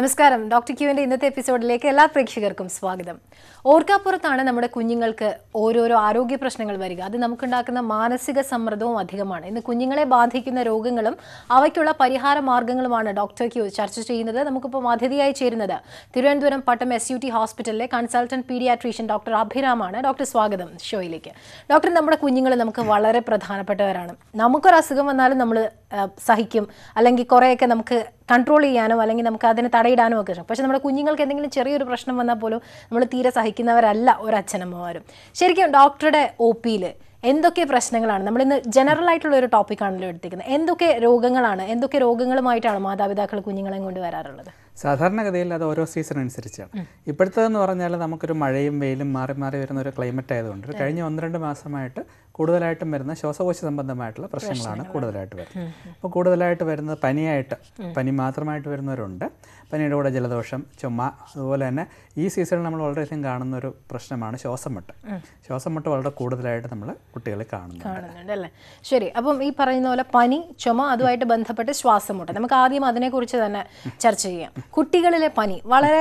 നമസ്കാരം ഡോക്ടർ ക്യൂവിന്റെ ഇന്നത്തെ എപ്പിസോഡിലേക്ക് എല്ലാ പ്രേക്ഷകർക്കും സ്വാഗതം. ഓർക്കാപ്പുറത്താണ് നമ്മുടെ കുഞ്ഞുങ്ങൾക്ക് ഓരോരോ ആരോഗ്യ പ്രശ്നങ്ങൾ വരിക. അത് നമുക്കുണ്ടാക്കുന്ന മാനസിക സമ്മർദ്ദവും അധികമാണ്. ഇന്ന് കുഞ്ഞുങ്ങളെ ബാധിക്കുന്ന രോഗങ്ങളും അവയ്ക്കുള്ള പരിഹാര മാർഗങ്ങളുമാണ് ഡോക്ടർ ക്യൂ ചർച്ച ചെയ്യുന്നത്. നമുക്കിപ്പോൾ അതിഥിയായി ചേരുന്നത് തിരുവനന്തപുരം പട്ടം SUT ഹോസ്പിറ്റലിലെ കൺസൾട്ടന്റ് പീഡിയാട്രീഷ്യൻ ഡോക്ടർ അഭിരാമാണ്. ഡോക്ടർ, സ്വാഗതം ഷോയിലേക്ക്. ഡോക്ടർ, നമ്മുടെ കുഞ്ഞുങ്ങൾ നമുക്ക് വളരെ പ്രധാനപ്പെട്ടവരാണ്. നമുക്കൊരു അസുഖം വന്നാലും നമ്മൾ സഹിക്കും, അല്ലെങ്കിൽ കുറേയൊക്കെ നമുക്ക് കൺട്രോൾ ചെയ്യാനോ അല്ലെങ്കിൽ നമുക്ക് അതിനെ തടയിടാനോ ഒക്കെ ശ്രമിക്കും. പക്ഷെ നമ്മുടെ കുഞ്ഞുങ്ങൾക്ക് എന്തെങ്കിലും ചെറിയൊരു പ്രശ്നം വന്നാൽ പോലും നമ്മൾ തീരെ സഹിക്കുന്നവരല്ല ഒരു അച്ഛനമ്മമാരും. ശരിക്കും ഡോക്ടറുടെ OPയിൽ എന്തൊക്കെ പ്രശ്നങ്ങളാണ്? നമ്മളിന്ന് ജനറൽ ആയിട്ടുള്ള ഒരു ടോപ്പിക്കാണല്ലോ എടുത്തിരിക്കുന്നത്. എന്തൊക്കെ രോഗങ്ങളുമായിട്ടാണ് മാതാപിതാക്കൾ കുഞ്ഞുങ്ങളെ കൊണ്ട് വരാറുള്ളത്? സാധാരണഗതിയിൽ അത് ഓരോ സീസൺ അനുസരിച്ചാണ്. ഇപ്പോഴത്തേന്ന് പറഞ്ഞാൽ നമുക്കൊരു മഴയും വെയിലും മാറി മാറി വരുന്ന ഒരു ക്ലൈമറ്റ് ആയതുകൊണ്ട് കഴിഞ്ഞ 1-2 മാസമായിട്ട് കൂടുതലായിട്ടും വരുന്ന ശ്വാസകോശ സംബന്ധമായിട്ടുള്ള പ്രശ്നങ്ങളാണ് കൂടുതലായിട്ട് വരുന്നത്. അപ്പോൾ കൂടുതലായിട്ട് വരുന്നത് പനി മാത്രമായിട്ട് വരുന്നവരുണ്ട്. പനിയുടെ കൂടെ ജലദോഷം, ചുമ, അതുപോലെ തന്നെ ഈ സീസണിൽ നമ്മൾ വളരെയധികം കാണുന്ന ഒരു പ്രശ്നമാണ് ശ്വാസംമുട്ട് വളരെ കൂടുതലായിട്ട് നമ്മൾ കുട്ടികളെ കാണുന്നുണ്ട് അല്ലേ? ശരി. അപ്പം ഈ പറയുന്ന പോലെ പനി, ചുമ, അതുമായിട്ട് ബന്ധപ്പെട്ട് ശ്വാസംമുട്ട് നമുക്ക് ആദ്യം അതിനെക്കുറിച്ച് തന്നെ ചർച്ച ചെയ്യാം. കുട്ടികളിലെ പനി വളരെ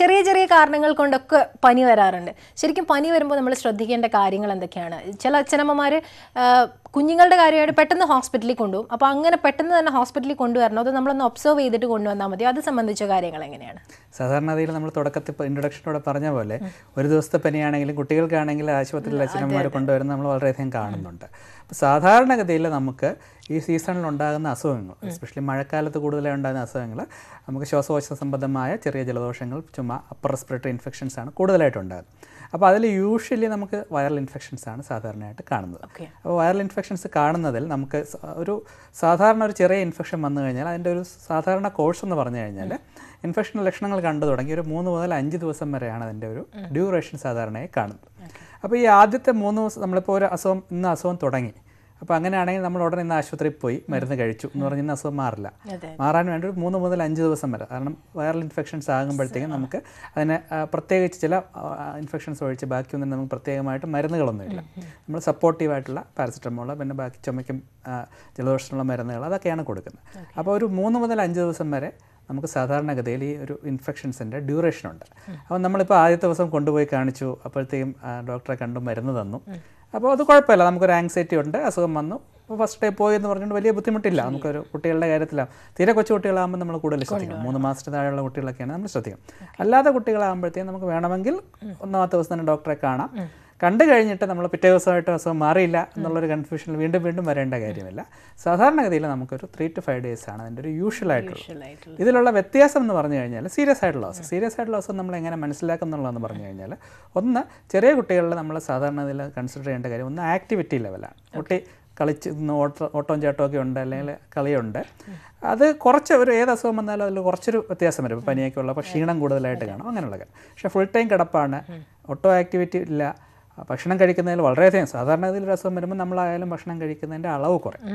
ചെറിയ ചെറിയ കാരണങ്ങൾ കൊണ്ടൊക്കെ പനി വരാറുണ്ട്. ശരിക്കും പനി വരുമ്പോൾ നമ്മൾ ശ്രദ്ധിക്കേണ്ട കാര്യങ്ങൾ എന്തൊക്കെയാണ്? ചില അച്ഛനമ്മമാര് കുഞ്ഞുങ്ങളുടെ കാര്യമായിട്ട് പെട്ടെന്ന് ഹോസ്പിറ്റലിൽ കൊണ്ടുപോകും. അപ്പോൾ അങ്ങനെ പെട്ടെന്ന് തന്നെ ഹോസ്പിറ്റലിൽ കൊണ്ടുവരണോ അത് നമ്മളൊന്ന് ഒബ്സർവ് ചെയ്തിട്ട് കൊണ്ടുവന്നാൽ മതി? അത് സംബന്ധിച്ച കാര്യങ്ങൾ എങ്ങനെയാണ്? സാധാരണഗതിയിൽ നമ്മൾ തുടക്കത്തിൽ ഇൻട്രൊഡക്ഷനോടെ പറഞ്ഞ പോലെ ഒരു ദിവസത്തെ പനിയാണെങ്കിലും കുട്ടികൾക്കാണെങ്കിലും ആശുപത്രിയിൽ അച്ഛനമ്മമാർ കൊണ്ടുവരുന്ന നമ്മൾ വളരെയധികം കാണുന്നുണ്ട്. അപ്പോൾ സാധാരണഗതിയിൽ നമുക്ക് ഈ സീസണിലുണ്ടാകുന്ന അസുഖങ്ങൾ, എസ്പെഷ്യലി മഴക്കാലത്ത് കൂടുതലായി ഉണ്ടാകുന്ന അസുഖങ്ങൾ, നമുക്ക് ശ്വാസകോശ സംബന്ധമായ ചെറിയ ജലദോഷങ്ങൾ, ചുമ, അപ്പർ റെസ്പിറേറ്ററി ഇൻഫെക്ഷൻസാണ് കൂടുതലായിട്ടുണ്ടാകുന്നത്. അപ്പോൾ അതിൽ യൂഷ്വലി നമുക്ക് വൈറൽ ഇൻഫെക്ഷൻസാണ് സാധാരണയായിട്ട് കാണുന്നത്. അപ്പോൾ വൈറൽ ഇൻഫെക്ഷൻസ് കാണുന്നതിൽ നമുക്ക് ഒരു സാധാരണ ഒരു ചെറിയ ഇൻഫെക്ഷൻ വന്നു കഴിഞ്ഞാൽ അതിൻ്റെ ഒരു സാധാരണ കോഴ്സ് എന്ന് പറഞ്ഞു കഴിഞ്ഞാൽ ഇൻഫെക്ഷൻ ലക്ഷണങ്ങൾ കണ്ടു തുടങ്ങി ഒരു 3 മുതൽ 5 ദിവസം വരെയാണ് അതിൻ്റെ ഒരു ഡ്യൂറേഷൻ സാധാരണയായി കാണുന്നത്. അപ്പോൾ ഈ ആദ്യത്തെ 3 ദിവസം നമ്മളിപ്പോൾ ഒരു അസുഖം ഇന്ന് അസുഖം തുടങ്ങി, അപ്പോൾ അങ്ങനെയാണെങ്കിൽ നമ്മൾ ഉടനെ ഇന്ന് ആശുപത്രിയിൽ പോയി മരുന്ന് കഴിച്ചു എന്ന് പറഞ്ഞാൽ അസുഖം മാറില്ല. മാറാൻ വേണ്ടി ഒരു 3 മുതൽ 5 ദിവസം വരെ, കാരണം വൈറൽ ഇൻഫെക്ഷൻസ് ആകുമ്പോഴത്തേക്കും നമുക്ക് അതിനെ പ്രത്യേകിച്ച് ചില ഇൻഫെക്ഷൻസ് ഒഴിച്ച് ബാക്കിയൊന്നും നമുക്ക് പ്രത്യേകമായിട്ട് മരുന്നുകളൊന്നുമില്ല. നമ്മൾ സപ്പോർട്ടീവായിട്ടുള്ള പാരസെറ്റമോൾ, പിന്നെ ബാക്കി ചുമയ്ക്കും ജലദോഷത്തിനുള്ള മരുന്നുകൾ, അതൊക്കെയാണ് കൊടുക്കുന്നത്. അപ്പോൾ ഒരു 3 മുതൽ 5 ദിവസം വരെ നമുക്ക് സാധാരണഗതിയിൽ ഈ ഒരു ഇൻഫെക്ഷൻസിൻ്റെ ഡ്യൂറേഷനുണ്ട്. അപ്പോൾ നമ്മളിപ്പോൾ ആദ്യത്തെ ദിവസം കൊണ്ടുപോയി കാണിച്ചു, അപ്പോഴത്തേക്കും ഡോക്ടറെ കണ്ടു മരുന്ന് തന്നു, അപ്പോൾ അത് കുഴപ്പമില്ല, നമുക്കൊരു ആങ്സൈറ്റി ഉണ്ട്, അസുഖം വന്നു, അപ്പോൾ ഫസ്റ്റ് ഡേ പോയി എന്ന് പറഞ്ഞുകൊണ്ട് വലിയ ബുദ്ധിമുട്ടില്ല. നമുക്കൊരു കുട്ടികളുടെ കാര്യത്തിലാണ്, തീരെ കൊച്ചു കുട്ടികളാകുമ്പോൾ നമ്മൾ കൂടുതൽ ശ്രദ്ധിക്കണം. 3 മാസത്തിന് താഴെയുള്ള കുട്ടികളൊക്കെയാണ് നമ്മൾ ശ്രദ്ധിക്കണം. അല്ലാതെ കുട്ടികളാകുമ്പോഴത്തേക്കും നമുക്ക് വേണമെങ്കിൽ 1-ാമത്തെ ദിവസം തന്നെ ഡോക്ടറെ കാണാം. കണ്ടു കഴിഞ്ഞിട്ട് നമ്മൾ പിറ്റേ ദിവസമായിട്ട് അസുഖം മാറിയില്ല എന്നുള്ളൊരു കൺഫ്യൂഷനിൽ വീണ്ടും വീണ്ടും വരേണ്ട കാര്യമില്ല. സാധാരണഗതിയിൽ നമുക്കൊരു 3 to 5 days ആണ് അതിൻ്റെ ഒരു യൂഷ്വൽ ആയിട്ടുള്ളത്. ഇതിലുള്ള വ്യത്യാസം എന്ന് പറഞ്ഞു കഴിഞ്ഞാൽ സീരിയസ് ആയിട്ടുള്ള അസുഖം നമ്മൾ എങ്ങനെ മനസ്സിലാക്കും എന്നുള്ളതെന്ന് പറഞ്ഞു കഴിഞ്ഞാൽ, ഒന്ന്, ചെറിയ കുട്ടികളിൽ നമ്മൾ സാധാരണഗതിയിൽ കൺസിഡർ ചെയ്യേണ്ട കാര്യം ഒന്ന് ആക്ടിവിറ്റി ലെവലാണ്. കുട്ടി കളിച്ച് ഓട്ടവും ചാട്ടമൊക്കെ ഉണ്ട്, അല്ലെങ്കിൽ കളിയുണ്ട്, അത് കുറച്ച് ഒരു ഏത് അസുഖം വന്നാലും അതിൽ കുറച്ചൊരു വ്യത്യാസം വരും. പനിയൊക്കെ ഉള്ള അപ്പോൾ ക്ഷീണം കൂടുതലായിട്ട് കാണും, അങ്ങനെയുള്ള കാര്യം. പക്ഷേ ഫുൾ ടൈം കിടപ്പാണ്, ഓട്ടോ ആക്ടിവിറ്റി ഇല്ല, ഭക്ഷണം കഴിക്കുന്നതിൽ വളരെയധികം സാധാരണഗതിയിൽ ഒരു അസുഖം വരുമ്പോൾ നമ്മളായാലും ഭക്ഷണം കഴിക്കുന്നതിൻ്റെ അളവ് കുറയും.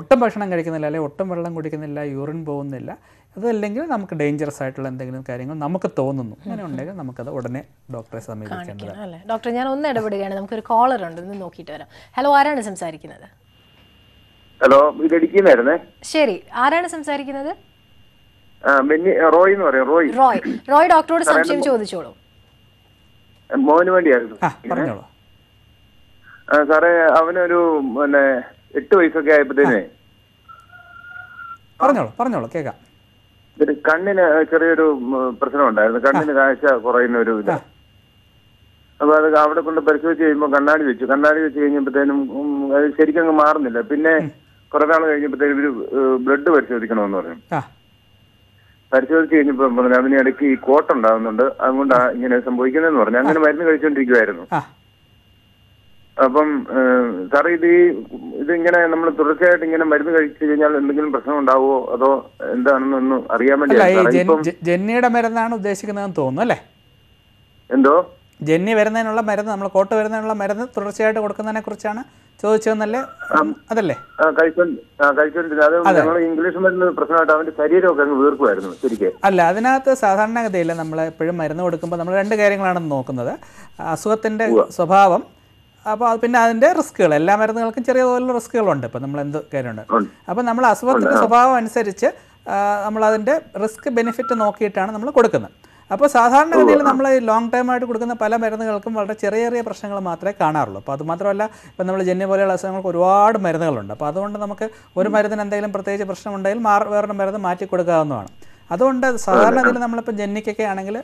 ഒട്ടും ഭക്ഷണം കഴിക്കുന്നില്ല, അല്ലെങ്കിൽ ഒട്ടും വെള്ളം കുടിക്കുന്നില്ല, യൂറിൻ പോകുന്നില്ല, അതല്ലെങ്കിൽ നമുക്ക് ഡേഞ്ചറസ് ആയിട്ടുള്ള എന്തെങ്കിലും കാര്യങ്ങൾ നമുക്ക് തോന്നുന്നു, അങ്ങനെ ഉണ്ടെങ്കിൽ നമുക്കത് ഉടനെ ഡോക്ടറെ സമീപിക്കേണ്ടതാണ്. ഡോക്ടർ, ഞാൻ ഒന്ന് ഇടപെടുകയാണ്, നമുക്കൊരു കോളർ ഉണ്ട്, ഒന്ന് നോക്കിയിട്ട് വരാം. ഹലോ, ആരാണ് സംസാരിക്കുന്നത്? ഹലോ, ഇടുക്കിന്നായിരുന്നേ. ശരി, ആരാണ് സംസാരിക്കുന്നത്? റോയ്, ഡോക്ടറോട് സംശയം ചോദിച്ചോളൂ. മോന് വേണ്ടിയായിരുന്നു. സാറേ, അവനൊരു 8 വയസ്സൊക്കെ ആയപ്പോഴത്തേനെ കണ്ണിന് ചെറിയൊരു പ്രശ്നം ഉണ്ടായിരുന്നു. കണ്ണിന് കാഴ്ച കുറയുന്ന ഒരു ഇത്. അപ്പൊ അത് അവിടെ കൊണ്ട് പരിശോധിച്ച് കഴിയുമ്പോൾ കണ്ണാടി വെച്ച് കഴിഞ്ഞപ്പോഴത്തേനും അത് ശരിക്കും മാറുന്നില്ല. പിന്നെ കുറെ നാൾ കഴിഞ്ഞപ്പോഴത്തേനും ഒരു ബ്ലഡ് പരിശോധിക്കണമെന്ന് പറഞ്ഞു. പരിശോധിച്ച് കഴിഞ്ഞപ്പോൾ പറഞ്ഞു അതിനിടയ്ക്ക് ഈ കോട്ടുണ്ടാകുന്നുണ്ട്, അതുകൊണ്ടാ ഇങ്ങനെ സംഭവിക്കുന്നതെന്ന് പറഞ്ഞു. അങ്ങനെ മരുന്ന് കഴിച്ചുകൊണ്ടിരിക്കുവായിരുന്നു. അപ്പം സാറേ, ഇതിങ്ങനെ നമ്മൾ തുടർച്ചയായിട്ട് ഇങ്ങനെ മരുന്ന് കഴിച്ചു കഴിഞ്ഞാൽ എന്തെങ്കിലും പ്രശ്നം ഉണ്ടാവുമോ അതോ എന്താണെന്നൊന്നും അറിയാൻ വേണ്ടി. ജെന്നിയുടെ മരുന്നാണ് ഉദ്ദേശിക്കുന്നതെന്ന് തോന്നുന്നു അല്ലേ? എന്തോ ജെന്നി വരുന്നതിനുള്ള മരുന്ന്, നമ്മൾ കോട്ട് വരുന്നതിനുള്ള മരുന്ന് തുടർച്ചയായിട്ട് കൊടുക്കുന്നതിനെ കുറിച്ചാണ് ചോദിച്ചതെന്നല്ലേ? അതല്ലേ അല്ല, അതിനകത്ത് സാധാരണഗതിയിൽ നമ്മൾ എപ്പോഴും മരുന്ന് കൊടുക്കുമ്പോൾ നമ്മൾ 2 കാര്യങ്ങളാണ് നോക്കുന്നത്: അസുഖത്തിൻ്റെ സ്വഭാവം, അപ്പോൾ പിന്നെ അതിൻ്റെ റിസ്ക്കുകൾ. എല്ലാ മരുന്നുകൾക്കും ചെറിയ തോതിലുള്ള റിസ്ക്കുകളുണ്ട്. ഇപ്പോൾ നമ്മൾ എന്ത് കാര്യമുണ്ട്, അപ്പോൾ നമ്മൾ അസുഖത്തിൻ്റെ സ്വഭാവം അനുസരിച്ച് നമ്മൾ അതിന്റെ റിസ്ക് ബെനിഫിറ്റ് നോക്കിയിട്ടാണ് നമ്മൾ കൊടുക്കുന്നത് അപ്പോൾ സാധാരണഗതിയിൽ നമ്മൾ ലോങ് ടൈം ആയിട്ട് കൊടുക്കുന്ന പല മരുന്നുകൾക്കും വളരെ ചെറിയ ചെറിയ പ്രശ്നങ്ങൾ മാത്രമേ കാണാറുള്ളൂ. അപ്പോൾ അത് മാത്രമല്ല ഇപ്പോൾ നമ്മൾ ജന്യ പോലെയുള്ള അസുഖങ്ങൾക്ക് ഒരുപാട് മരുന്നുകളുണ്ട്. അപ്പോൾ അതുകൊണ്ട് നമുക്ക് ഒരു മരുന്നിന് എന്തെങ്കിലും പ്രത്യേകിച്ച് പ്രശ്നമുണ്ടെങ്കിൽ വേറൊരു മരുന്ന് മാറ്റി കൊടുക്കാവുന്നതാണ്. അതുകൊണ്ട് സാധാരണഗതിയിൽ നമ്മളിപ്പോൾ ജന്യക്കൊക്കെ ആണെങ്കിൽ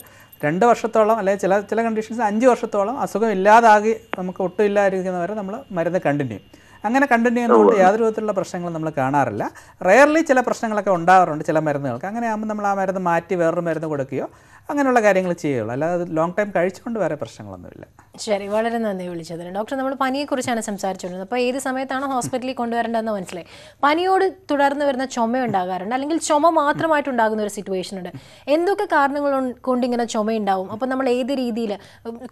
2 വർഷത്തോളം അല്ലെങ്കിൽ ചില കണ്ടീഷൻസ് 5 വർഷത്തോളം അസുഖം ഇല്ലാതാകി നമുക്ക് ഒട്ടും ഇല്ലാതിരിക്കുന്നവരെ നമ്മൾ മരുന്ന് കണ്ടിന്യൂ അങ്ങനെ കണ്ടിന്യൂ ചെയ്യുന്നതുകൊണ്ട് യാതൊരു വിധത്തിലുള്ള പ്രശ്നങ്ങൾ നമ്മൾ കാണാറില്ല. റെയർലി ചില പ്രശ്നങ്ങളൊക്കെ ഉണ്ടാകാറുണ്ട് ചില മരുന്നുകൾക്ക്. അങ്ങനെ ആകുമ്പോൾ നമ്മൾ ആ മരുന്ന് മാറ്റി വേറൊരു മരുന്ന് കൊടുക്കുകയോ അങ്ങനെയുള്ള കാര്യങ്ങൾ ചെയ്യുള്ളൂ. അല്ലാതെ ലോങ് ടൈം കഴിച്ചുകൊണ്ട് വേറെ പ്രശ്നങ്ങളൊന്നുമില്ല. ശരി, വളരെ നന്ദി വിളിച്ചതിന് ഡോക്ടർ. നമ്മൾ പനിയെക്കുറിച്ചാണ് സംസാരിച്ചുകൊണ്ടിരുന്നത്. അപ്പോൾ ഏത് സമയത്താണ് ഹോസ്പിറ്റലിൽ കൊണ്ടുവരേണ്ടതെന്ന് മനസ്സിലായി. പനിയോട് തുടർന്ന് വരുന്ന ചുമ ഉണ്ടാകാറുണ്ട്, അല്ലെങ്കിൽ ചുമ മാത്രമായിട്ടുണ്ടാകുന്ന ഒരു സിറ്റുവേഷൻ ഉണ്ട്. എന്തൊക്കെ കാരണങ്ങൾ കൊണ്ട് ഇങ്ങനെ ചുമയുണ്ടാവും? അപ്പോൾ നമ്മൾ ഏത് രീതിയിൽ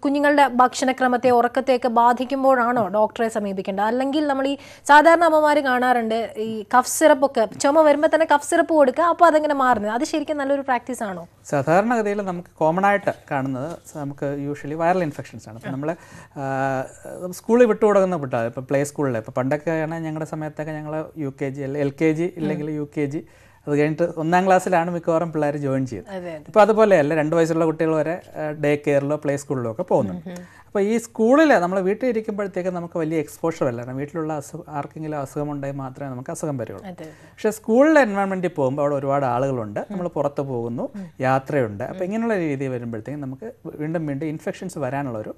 കുഞ്ഞുങ്ങളുടെ ഭക്ഷണക്രമത്തെ ഉറക്കത്തെയൊക്കെ ബാധിക്കുമ്പോഴാണോ ഡോക്ടറെ സമീപിക്കേണ്ടത്? അല്ലെങ്കിൽ നമ്മൾ ഈ സാധാരണ അമ്മമാർ കാണാറുണ്ട് ഈ കഫ് സിറപ്പൊക്കെ ചുമ വരുമ്പോൾ തന്നെ കഫ് സിറപ്പ് കൊടുക്കുക, അപ്പോൾ അതങ്ങനെ മാറുന്നത്. അത് ശരിക്കും നല്ലൊരു പ്രാക്ടീസ് ആണോ? സാധാരണഗതിയിൽ നമുക്ക് കോമൺ ആയിട്ട് കാണുന്നത് നമുക്ക് യൂഷ്വലി വൈറൽ ഇൻഫെക്ഷൻസ് ആണ്. നമ്മൾ സ്കൂളിൽ വിട്ടു കൊടുക്കുന്ന കുട്ടികൾ ഇപ്പോൾ പ്ലേ സ്കൂളിൽ ഇപ്പോൾ പണ്ടൊക്കെ ആണെങ്കിൽ ഞങ്ങളുടെ സമയത്തൊക്കെ ഞങ്ങൾ UKG അല്ലെ LKG ഇല്ലെങ്കിൽ UKG അത് കഴിഞ്ഞിട്ട് 1ാം ക്ലാസ്സിലാണ് മിക്കവാറും പിള്ളേർ ജോയിൻ ചെയ്യുന്നത്. ഇപ്പോൾ അതുപോലെയല്ല, 2 വയസ്സുള്ള കുട്ടികൾ വരെ ഡേ കെയറിലോ പ്ലേ സ്കൂളിലോ ഒക്കെ പോകുന്നുണ്ട്. അപ്പോൾ ഈ സ്കൂളിൽ നമ്മൾ വീട്ടിൽ ഇരിക്കുമ്പോഴത്തേക്ക് നമുക്ക് വലിയ എക്സ്പോഷർ അല്ല, വീട്ടിലുള്ള ആർക്കെങ്കിലും അസുഖമുണ്ടെങ്കിൽ മാത്രമേ നമുക്ക് അസുഖം വരികയുള്ളൂ. പക്ഷേ സ്കൂളിലെ എൻവയോൺമെൻറ്റിൽ പോകുമ്പോൾ അവിടെ ഒരുപാട് ആളുകളുണ്ട്, നമ്മൾ പുറത്ത് പോകുന്നു, യാത്രയുണ്ട്. അപ്പോൾ ഇങ്ങനെയുള്ള രീതിയിൽ വരുമ്പോഴത്തേക്കും നമുക്ക് വീണ്ടും വീണ്ടും ഇൻഫെക്ഷൻസ് വരാനുള്ളൊരു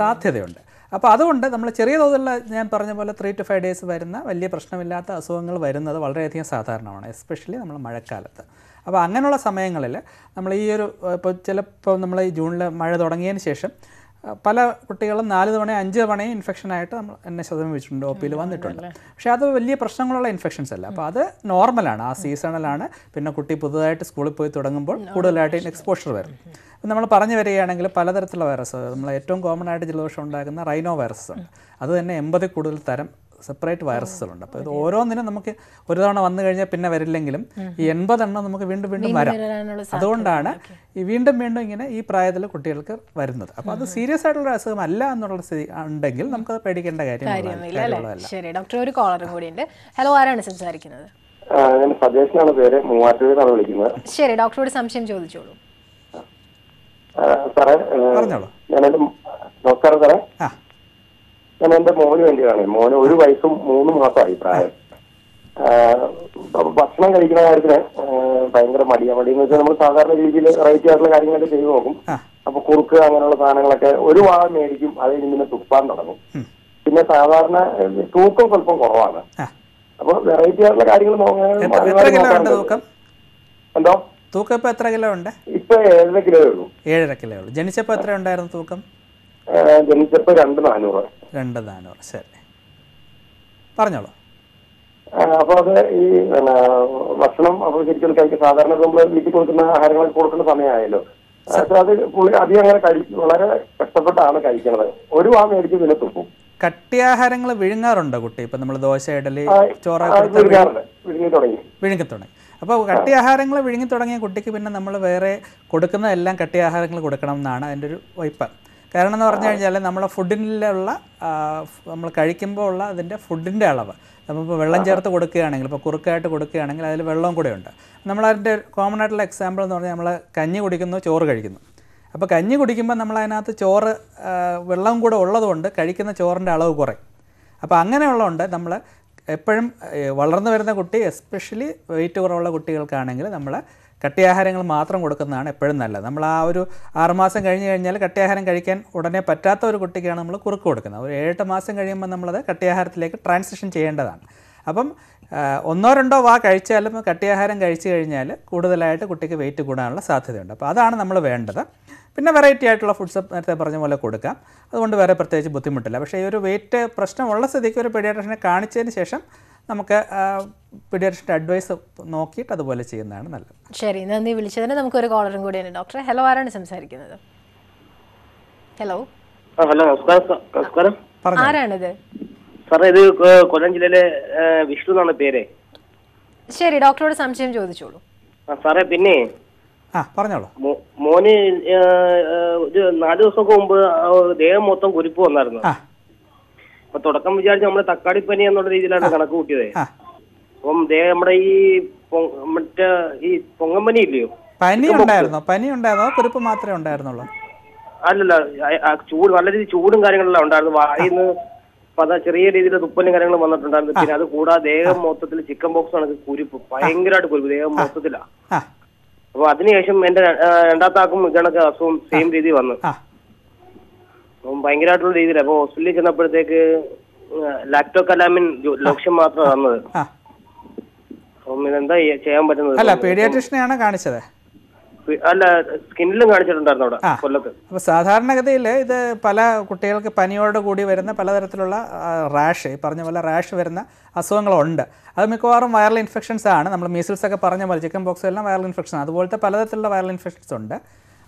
സാധ്യതയുണ്ട്. അപ്പോൾ അതുകൊണ്ട് നമ്മൾ ചെറിയ തോതിലുള്ള ഞാൻ പറഞ്ഞ പോലെ 3 to 5 days വരുന്ന വലിയ പ്രശ്നമില്ലാത്ത അസുഖങ്ങൾ വരുന്നത് വളരെയധികം സാധാരണമാണ്, എസ്പെഷ്യലി നമ്മൾ മഴക്കാലത്ത്. അപ്പോൾ അങ്ങനെയുള്ള സമയങ്ങളിൽ നമ്മൾ ഈ ഒരു ഇപ്പോൾ ചിലപ്പോൾ നമ്മൾ ഈ ജൂണിൽ മഴ തുടങ്ങിയതിന് ശേഷം പല കുട്ടികളും 4 തവണയും 5 തവണയും ഇൻഫെക്ഷനായിട്ട് നമ്മൾ എന്നെ സമീപിച്ചിട്ടുണ്ട്, OPയിൽ വന്നിട്ടുണ്ട്. പക്ഷേ അത് വലിയ പ്രശ്നങ്ങളുള്ള ഇൻഫെക്ഷൻസ് അല്ല. അപ്പോൾ അത് നോർമലാണ്, ആ സീസണലാണ്. പിന്നെ കുട്ടി പുതുതായിട്ട് സ്കൂളിൽ പോയി തുടങ്ങുമ്പോൾ കൂടുതലായിട്ട് എക്സ്പോഷർ വരും. നമ്മൾ പറഞ്ഞു വരികയാണെങ്കിൽ പലതരത്തിലുള്ള വൈറസ്, നമ്മൾ ഏറ്റവും കോമൺ ആയിട്ട് ജലദോഷം ഉണ്ടാക്കുന്ന റൈനോ വൈറസ് ഉണ്ട്. അത് തന്നെ 80 കൂടുതൽ തരം സെപ്പറേറ്റ് വൈറസുകളുണ്ട്. അപ്പോൾ ഇത് ഓരോന്നിനും നമുക്ക് ഒരു തവണ വന്നു കഴിഞ്ഞാൽ പിന്നെ വരില്ലെങ്കിലും ഈ 80 എണ്ണം നമുക്ക് വീണ്ടും വീണ്ടും വരാം. അതുകൊണ്ടാണ് ഈ വീണ്ടും വീണ്ടും ഇങ്ങനെ ഈ പ്രായത്തിൽ കുട്ടികൾക്ക് വരുന്നത്. അപ്പോൾ അത് സീരിയസ് ആയിട്ടുള്ള അസുഖം അല്ല എന്നുള്ള സ്ഥിതി ഉണ്ടെങ്കിൽ നമുക്കത് പേടിക്കേണ്ട കാര്യമില്ല. ശരി ഡോക്ടർ, ഒരു കോളറും കൂടിയുണ്ട്. ഹലോ, ആരാണ് സംസാരിക്കുന്നത്? ശരി ഡോക്ടറോട് സംശയം ചോദിച്ചോളൂ. ഞാൻ എൻ്റെ മോന് വേണ്ടിയാണ്. മോന് 1 വയസ്സും 3 മാസമായി പ്രായം. ഭക്ഷണം കഴിക്കുന്ന കാര്യത്തിന് ഭയങ്കര മടിയാണ്. മടിയെന്ന് വെച്ചാൽ നമ്മൾ സാധാരണ രീതിയിൽ റൈറ്റ് ആയിട്ടുള്ള കാര്യങ്ങളൊക്കെ ചെയ്തു നോക്കും. അപ്പൊ കുറുക്ക് അങ്ങനെയുള്ള സാധനങ്ങളൊക്കെ ഒരു വാഴ മേടിക്കും, അത് കഴിഞ്ഞ് പിന്നെ തുപ്പാൻ തുടങ്ങും. പിന്നെ സാധാരണ തൂക്കം സ്വല്പം കുറവാണ്. അപ്പൊ വെറൈറ്റി ആയിട്ടുള്ള കാര്യങ്ങൾ എന്തോ തൂക്കം ഇപ്പൊ എത്ര കിലോ ഉണ്ട്? ഇപ്പൊ 7.5 കിലോയേ ഉള്ളൂ. 7.5 കിലോയുള്ളൂ. ജനിച്ചപ്പോ എത്ര ഉണ്ടായിരുന്നു തൂക്കം? ജനിച്ചപ്പോ 2,400. ശരി, പറഞ്ഞോളൂ. അപ്പൊ അത് ഈ ഭക്ഷണം അപ്പൊ ശരിക്കും കഴിക്കും. സാധാരണ നമ്മൾ വീട്ടിൽ കൊടുക്കുന്ന ആഹാരങ്ങൾ കൊടുക്കുന്ന സമയമായല്ലോ. അത് അധികം അങ്ങനെ കഴിക്കും, വളരെ കഷ്ടപ്പെട്ടാണ് കഴിക്കുന്നത്. ഒരു വാ മേടിച്ച് പിന്നെ തുപ്പും. കട്ടിയാഹാരങ്ങൾ വിഴുങ്ങാറുണ്ടോ കുട്ടി? ഇപ്പൊ നമ്മൾ ദോശ, ഇഡലി, ചോറ് വിഴുങ്ങി തുടങ്ങി. അപ്പോൾ കട്ടിയാഹാരങ്ങൾ വിഴുങ്ങി തുടങ്ങിയ കുട്ടിക്ക് പിന്നെ നമ്മൾ വേറെ കൊടുക്കുന്ന എല്ലാം കട്ടിയാഹാരങ്ങൾ കൊടുക്കണം എന്നാണ് അതിൻ്റെ ഒരു വൈപ്പം. കാരണം എന്ന് പറഞ്ഞു കഴിഞ്ഞാൽ നമ്മളെ ഫുഡിലുള്ള നമ്മൾ കഴിക്കുമ്പോൾ ഉള്ള അതിൻ്റെ ഫുഡിൻ്റെ അളവ് നമ്മളിപ്പോൾ വെള്ളം ചേർത്ത് കൊടുക്കുകയാണെങ്കിൽ, ഇപ്പോൾ കുറുക്കായിട്ട് കൊടുക്കുകയാണെങ്കിൽ അതിൽ വെള്ളവും കൂടെ ഉണ്ട്. നമ്മളതിൻ്റെ കോമൺ ആയിട്ടുള്ള എക്സാമ്പിൾ എന്ന് പറഞ്ഞാൽ നമ്മൾ കഞ്ഞി കുടിക്കുന്നു, ചോറ് കഴിക്കുന്നു. അപ്പോൾ കഞ്ഞി കുടിക്കുമ്പോൾ നമ്മളതിനകത്ത് ചോറ് വെള്ളവും കൂടെ ഉള്ളതുകൊണ്ട് കഴിക്കുന്ന ചോറിൻ്റെ അളവ് കുറയും. അപ്പോൾ അങ്ങനെയുള്ളതുകൊണ്ട് നമ്മൾ എപ്പോഴും വളർന്നു വരുന്ന കുട്ടി, എസ്പെഷ്യലി വെയിറ്റ് കുറവുള്ള കുട്ടികൾക്കാണെങ്കിൽ നമ്മൾ കട്ടിയാഹാരങ്ങൾ മാത്രം കൊടുക്കുന്നതാണ് എപ്പോഴും നല്ലത്. നമ്മൾ ആ ഒരു 6 മാസം കഴിഞ്ഞ് കഴിഞ്ഞാൽ കട്ടിയാഹാരം കഴിക്കാൻ ഉടനെ പറ്റാത്ത ഒരു കുട്ടിക്കാണ് നമ്മൾ കുറുക്ക് കൊടുക്കുന്നത്. ഒരു 7-8 മാസം കഴിയുമ്പോൾ നമ്മളത് കട്ടിയാഹാരത്തിലേക്ക് ട്രാൻസിഷൻ ചെയ്യേണ്ടതാണ്. അപ്പം 1-2 വാ കഴിച്ചാലും കട്ടിയാഹാരം കഴിച്ചു കഴിഞ്ഞാൽ കൂടുതലായിട്ട് കുട്ടിക്ക് വെയിറ്റ് കൂടാനുള്ള സാധ്യതയുണ്ട്. അപ്പോൾ അതാണ് നമ്മൾ വേണ്ടത്. പിന്നെ വെറൈറ്റി ആയിട്ടുള്ള ഫുഡ്സ് നേരത്തെ പറഞ്ഞ പോലെ കൊടുക്കാം. അതുകൊണ്ട് വേറെ പ്രത്യേകിച്ച് ബുദ്ധിമുട്ടില്ല. പക്ഷേ ഈ ഒരു വെയിറ്റ് പ്രശ്നമുള്ള സ്ഥിതിക്ക് ഒരു പീഡിയാട്രിഷനെ കാണിച്ചതിന് ശേഷം നമുക്ക് പീഡിയാട്രിഷൻ്റെ അഡ്വൈസ് നോക്കിയിട്ട് അതുപോലെ ചെയ്യുന്നതാണ് നല്ലത്. ശരി, നന്ദി വിളിച്ചതിന്. നമുക്കൊരു കോളറും കൂടിയാണ്. ഡോക്ടറെ, ഹലോ, ആരാണ് സംസാരിക്കുന്നത്? ഹലോ, ഹലോ, നമസ്കാരം. ആരാണിത്? സാറേ, ഇത് കൊല്ലം ജില്ലയിലെ വിഷ്ണു എന്നാണ് പേര്. ശരി, ഡോക്ടറോട് സംശയം ചോദിച്ചോളൂ. സാറേ, പിന്നെ പറഞ്ഞോളൂ. മോന് ഒരു 4 ദിവസമൊക്കെ മുമ്പ് ദേഹം മൊത്തം കുരിപ്പ് വന്നായിരുന്നു. അപ്പൊ തുടക്കം വിചാരിച്ച് നമ്മള് തക്കാളിപ്പനി എന്നുള്ള രീതിയിലാണ് കണക്ക് കൂട്ടിയത്. അപ്പം നമ്മുടെ ഈ മറ്റേ ഈ പൊങ്ങമനി ഇല്ലയോ, പനി ഉണ്ടായിരുന്നോ? പനി ഉണ്ടായിരുന്നോ? കുറിപ്പ് മാത്രമേ ഉണ്ടായിരുന്നുള്ളൂ? അല്ലല്ല, ചൂട് നല്ല രീതിയിൽ ചൂടും കാര്യങ്ങളെല്ലാം ഉണ്ടായിരുന്നു. വായിന്ന് ചെറിയ രീതിയിൽ തുപ്പലും കാര്യങ്ങളും വന്നിട്ടുണ്ടായിരുന്നു. പിന്നെ അത് കൂടാതെ ദേഹം മൊത്തത്തിൽ ചിക്കൻ ബോക്സ് ആണ്, കുരിപ്പ് ഭയങ്കരമായിട്ട് കുരിപ്പ് ദേഹം മൊത്തത്തിലാണ്. അപ്പൊ അതിനുശേഷം എന്റെ രണ്ടാത്താക്കും ഇതണക്ക് അസുഖം സെയിം രീതി വന്നു, ഭയങ്കരമായിട്ടുള്ള രീതിയിൽ. അപ്പൊ ഹോസ്പിറ്റലിൽ ചെന്നപ്പോഴത്തേക്ക് ലാക്ടോ കലാമിൻ ലക്ഷ്യം മാത്രമാണ് തന്നത്. അപ്പം ഇതെന്താ ചെയ്യാൻ പറ്റുന്നത്? അല്ല, പീഡിയാട്രിഷ്യനെയാണ് കാണിച്ചത്? അല്ല, സ്കിന്നിലും കാണിച്ചിട്ടുണ്ടായിരുന്നു അവിടെ കൊല്ലത്ത്. അപ്പോൾ സാധാരണഗതിയിൽ ഇത് പല കുട്ടികൾക്ക് പനിയോട് കൂടി വരുന്ന പലതരത്തിലുള്ള റാഷ്, പറഞ്ഞ പോലെ റാഷ് വരുന്ന അസുഖങ്ങളുണ്ട്. അത് മിക്കവാറും വൈറൽ ഇൻഫെക്ഷൻസ് ആണ്. നമ്മൾ മീസിൽസ് ഒക്കെ പറഞ്ഞ പോലെ ചിക്കൻ ബോക്സ് എല്ലാം വൈറൽ ഇൻഫെക്ഷൻ, അതുപോലത്തെ പലതരത്തിലുള്ള വൈറൽ ഇൻഫെക്ഷൻസ് ഉണ്ട്.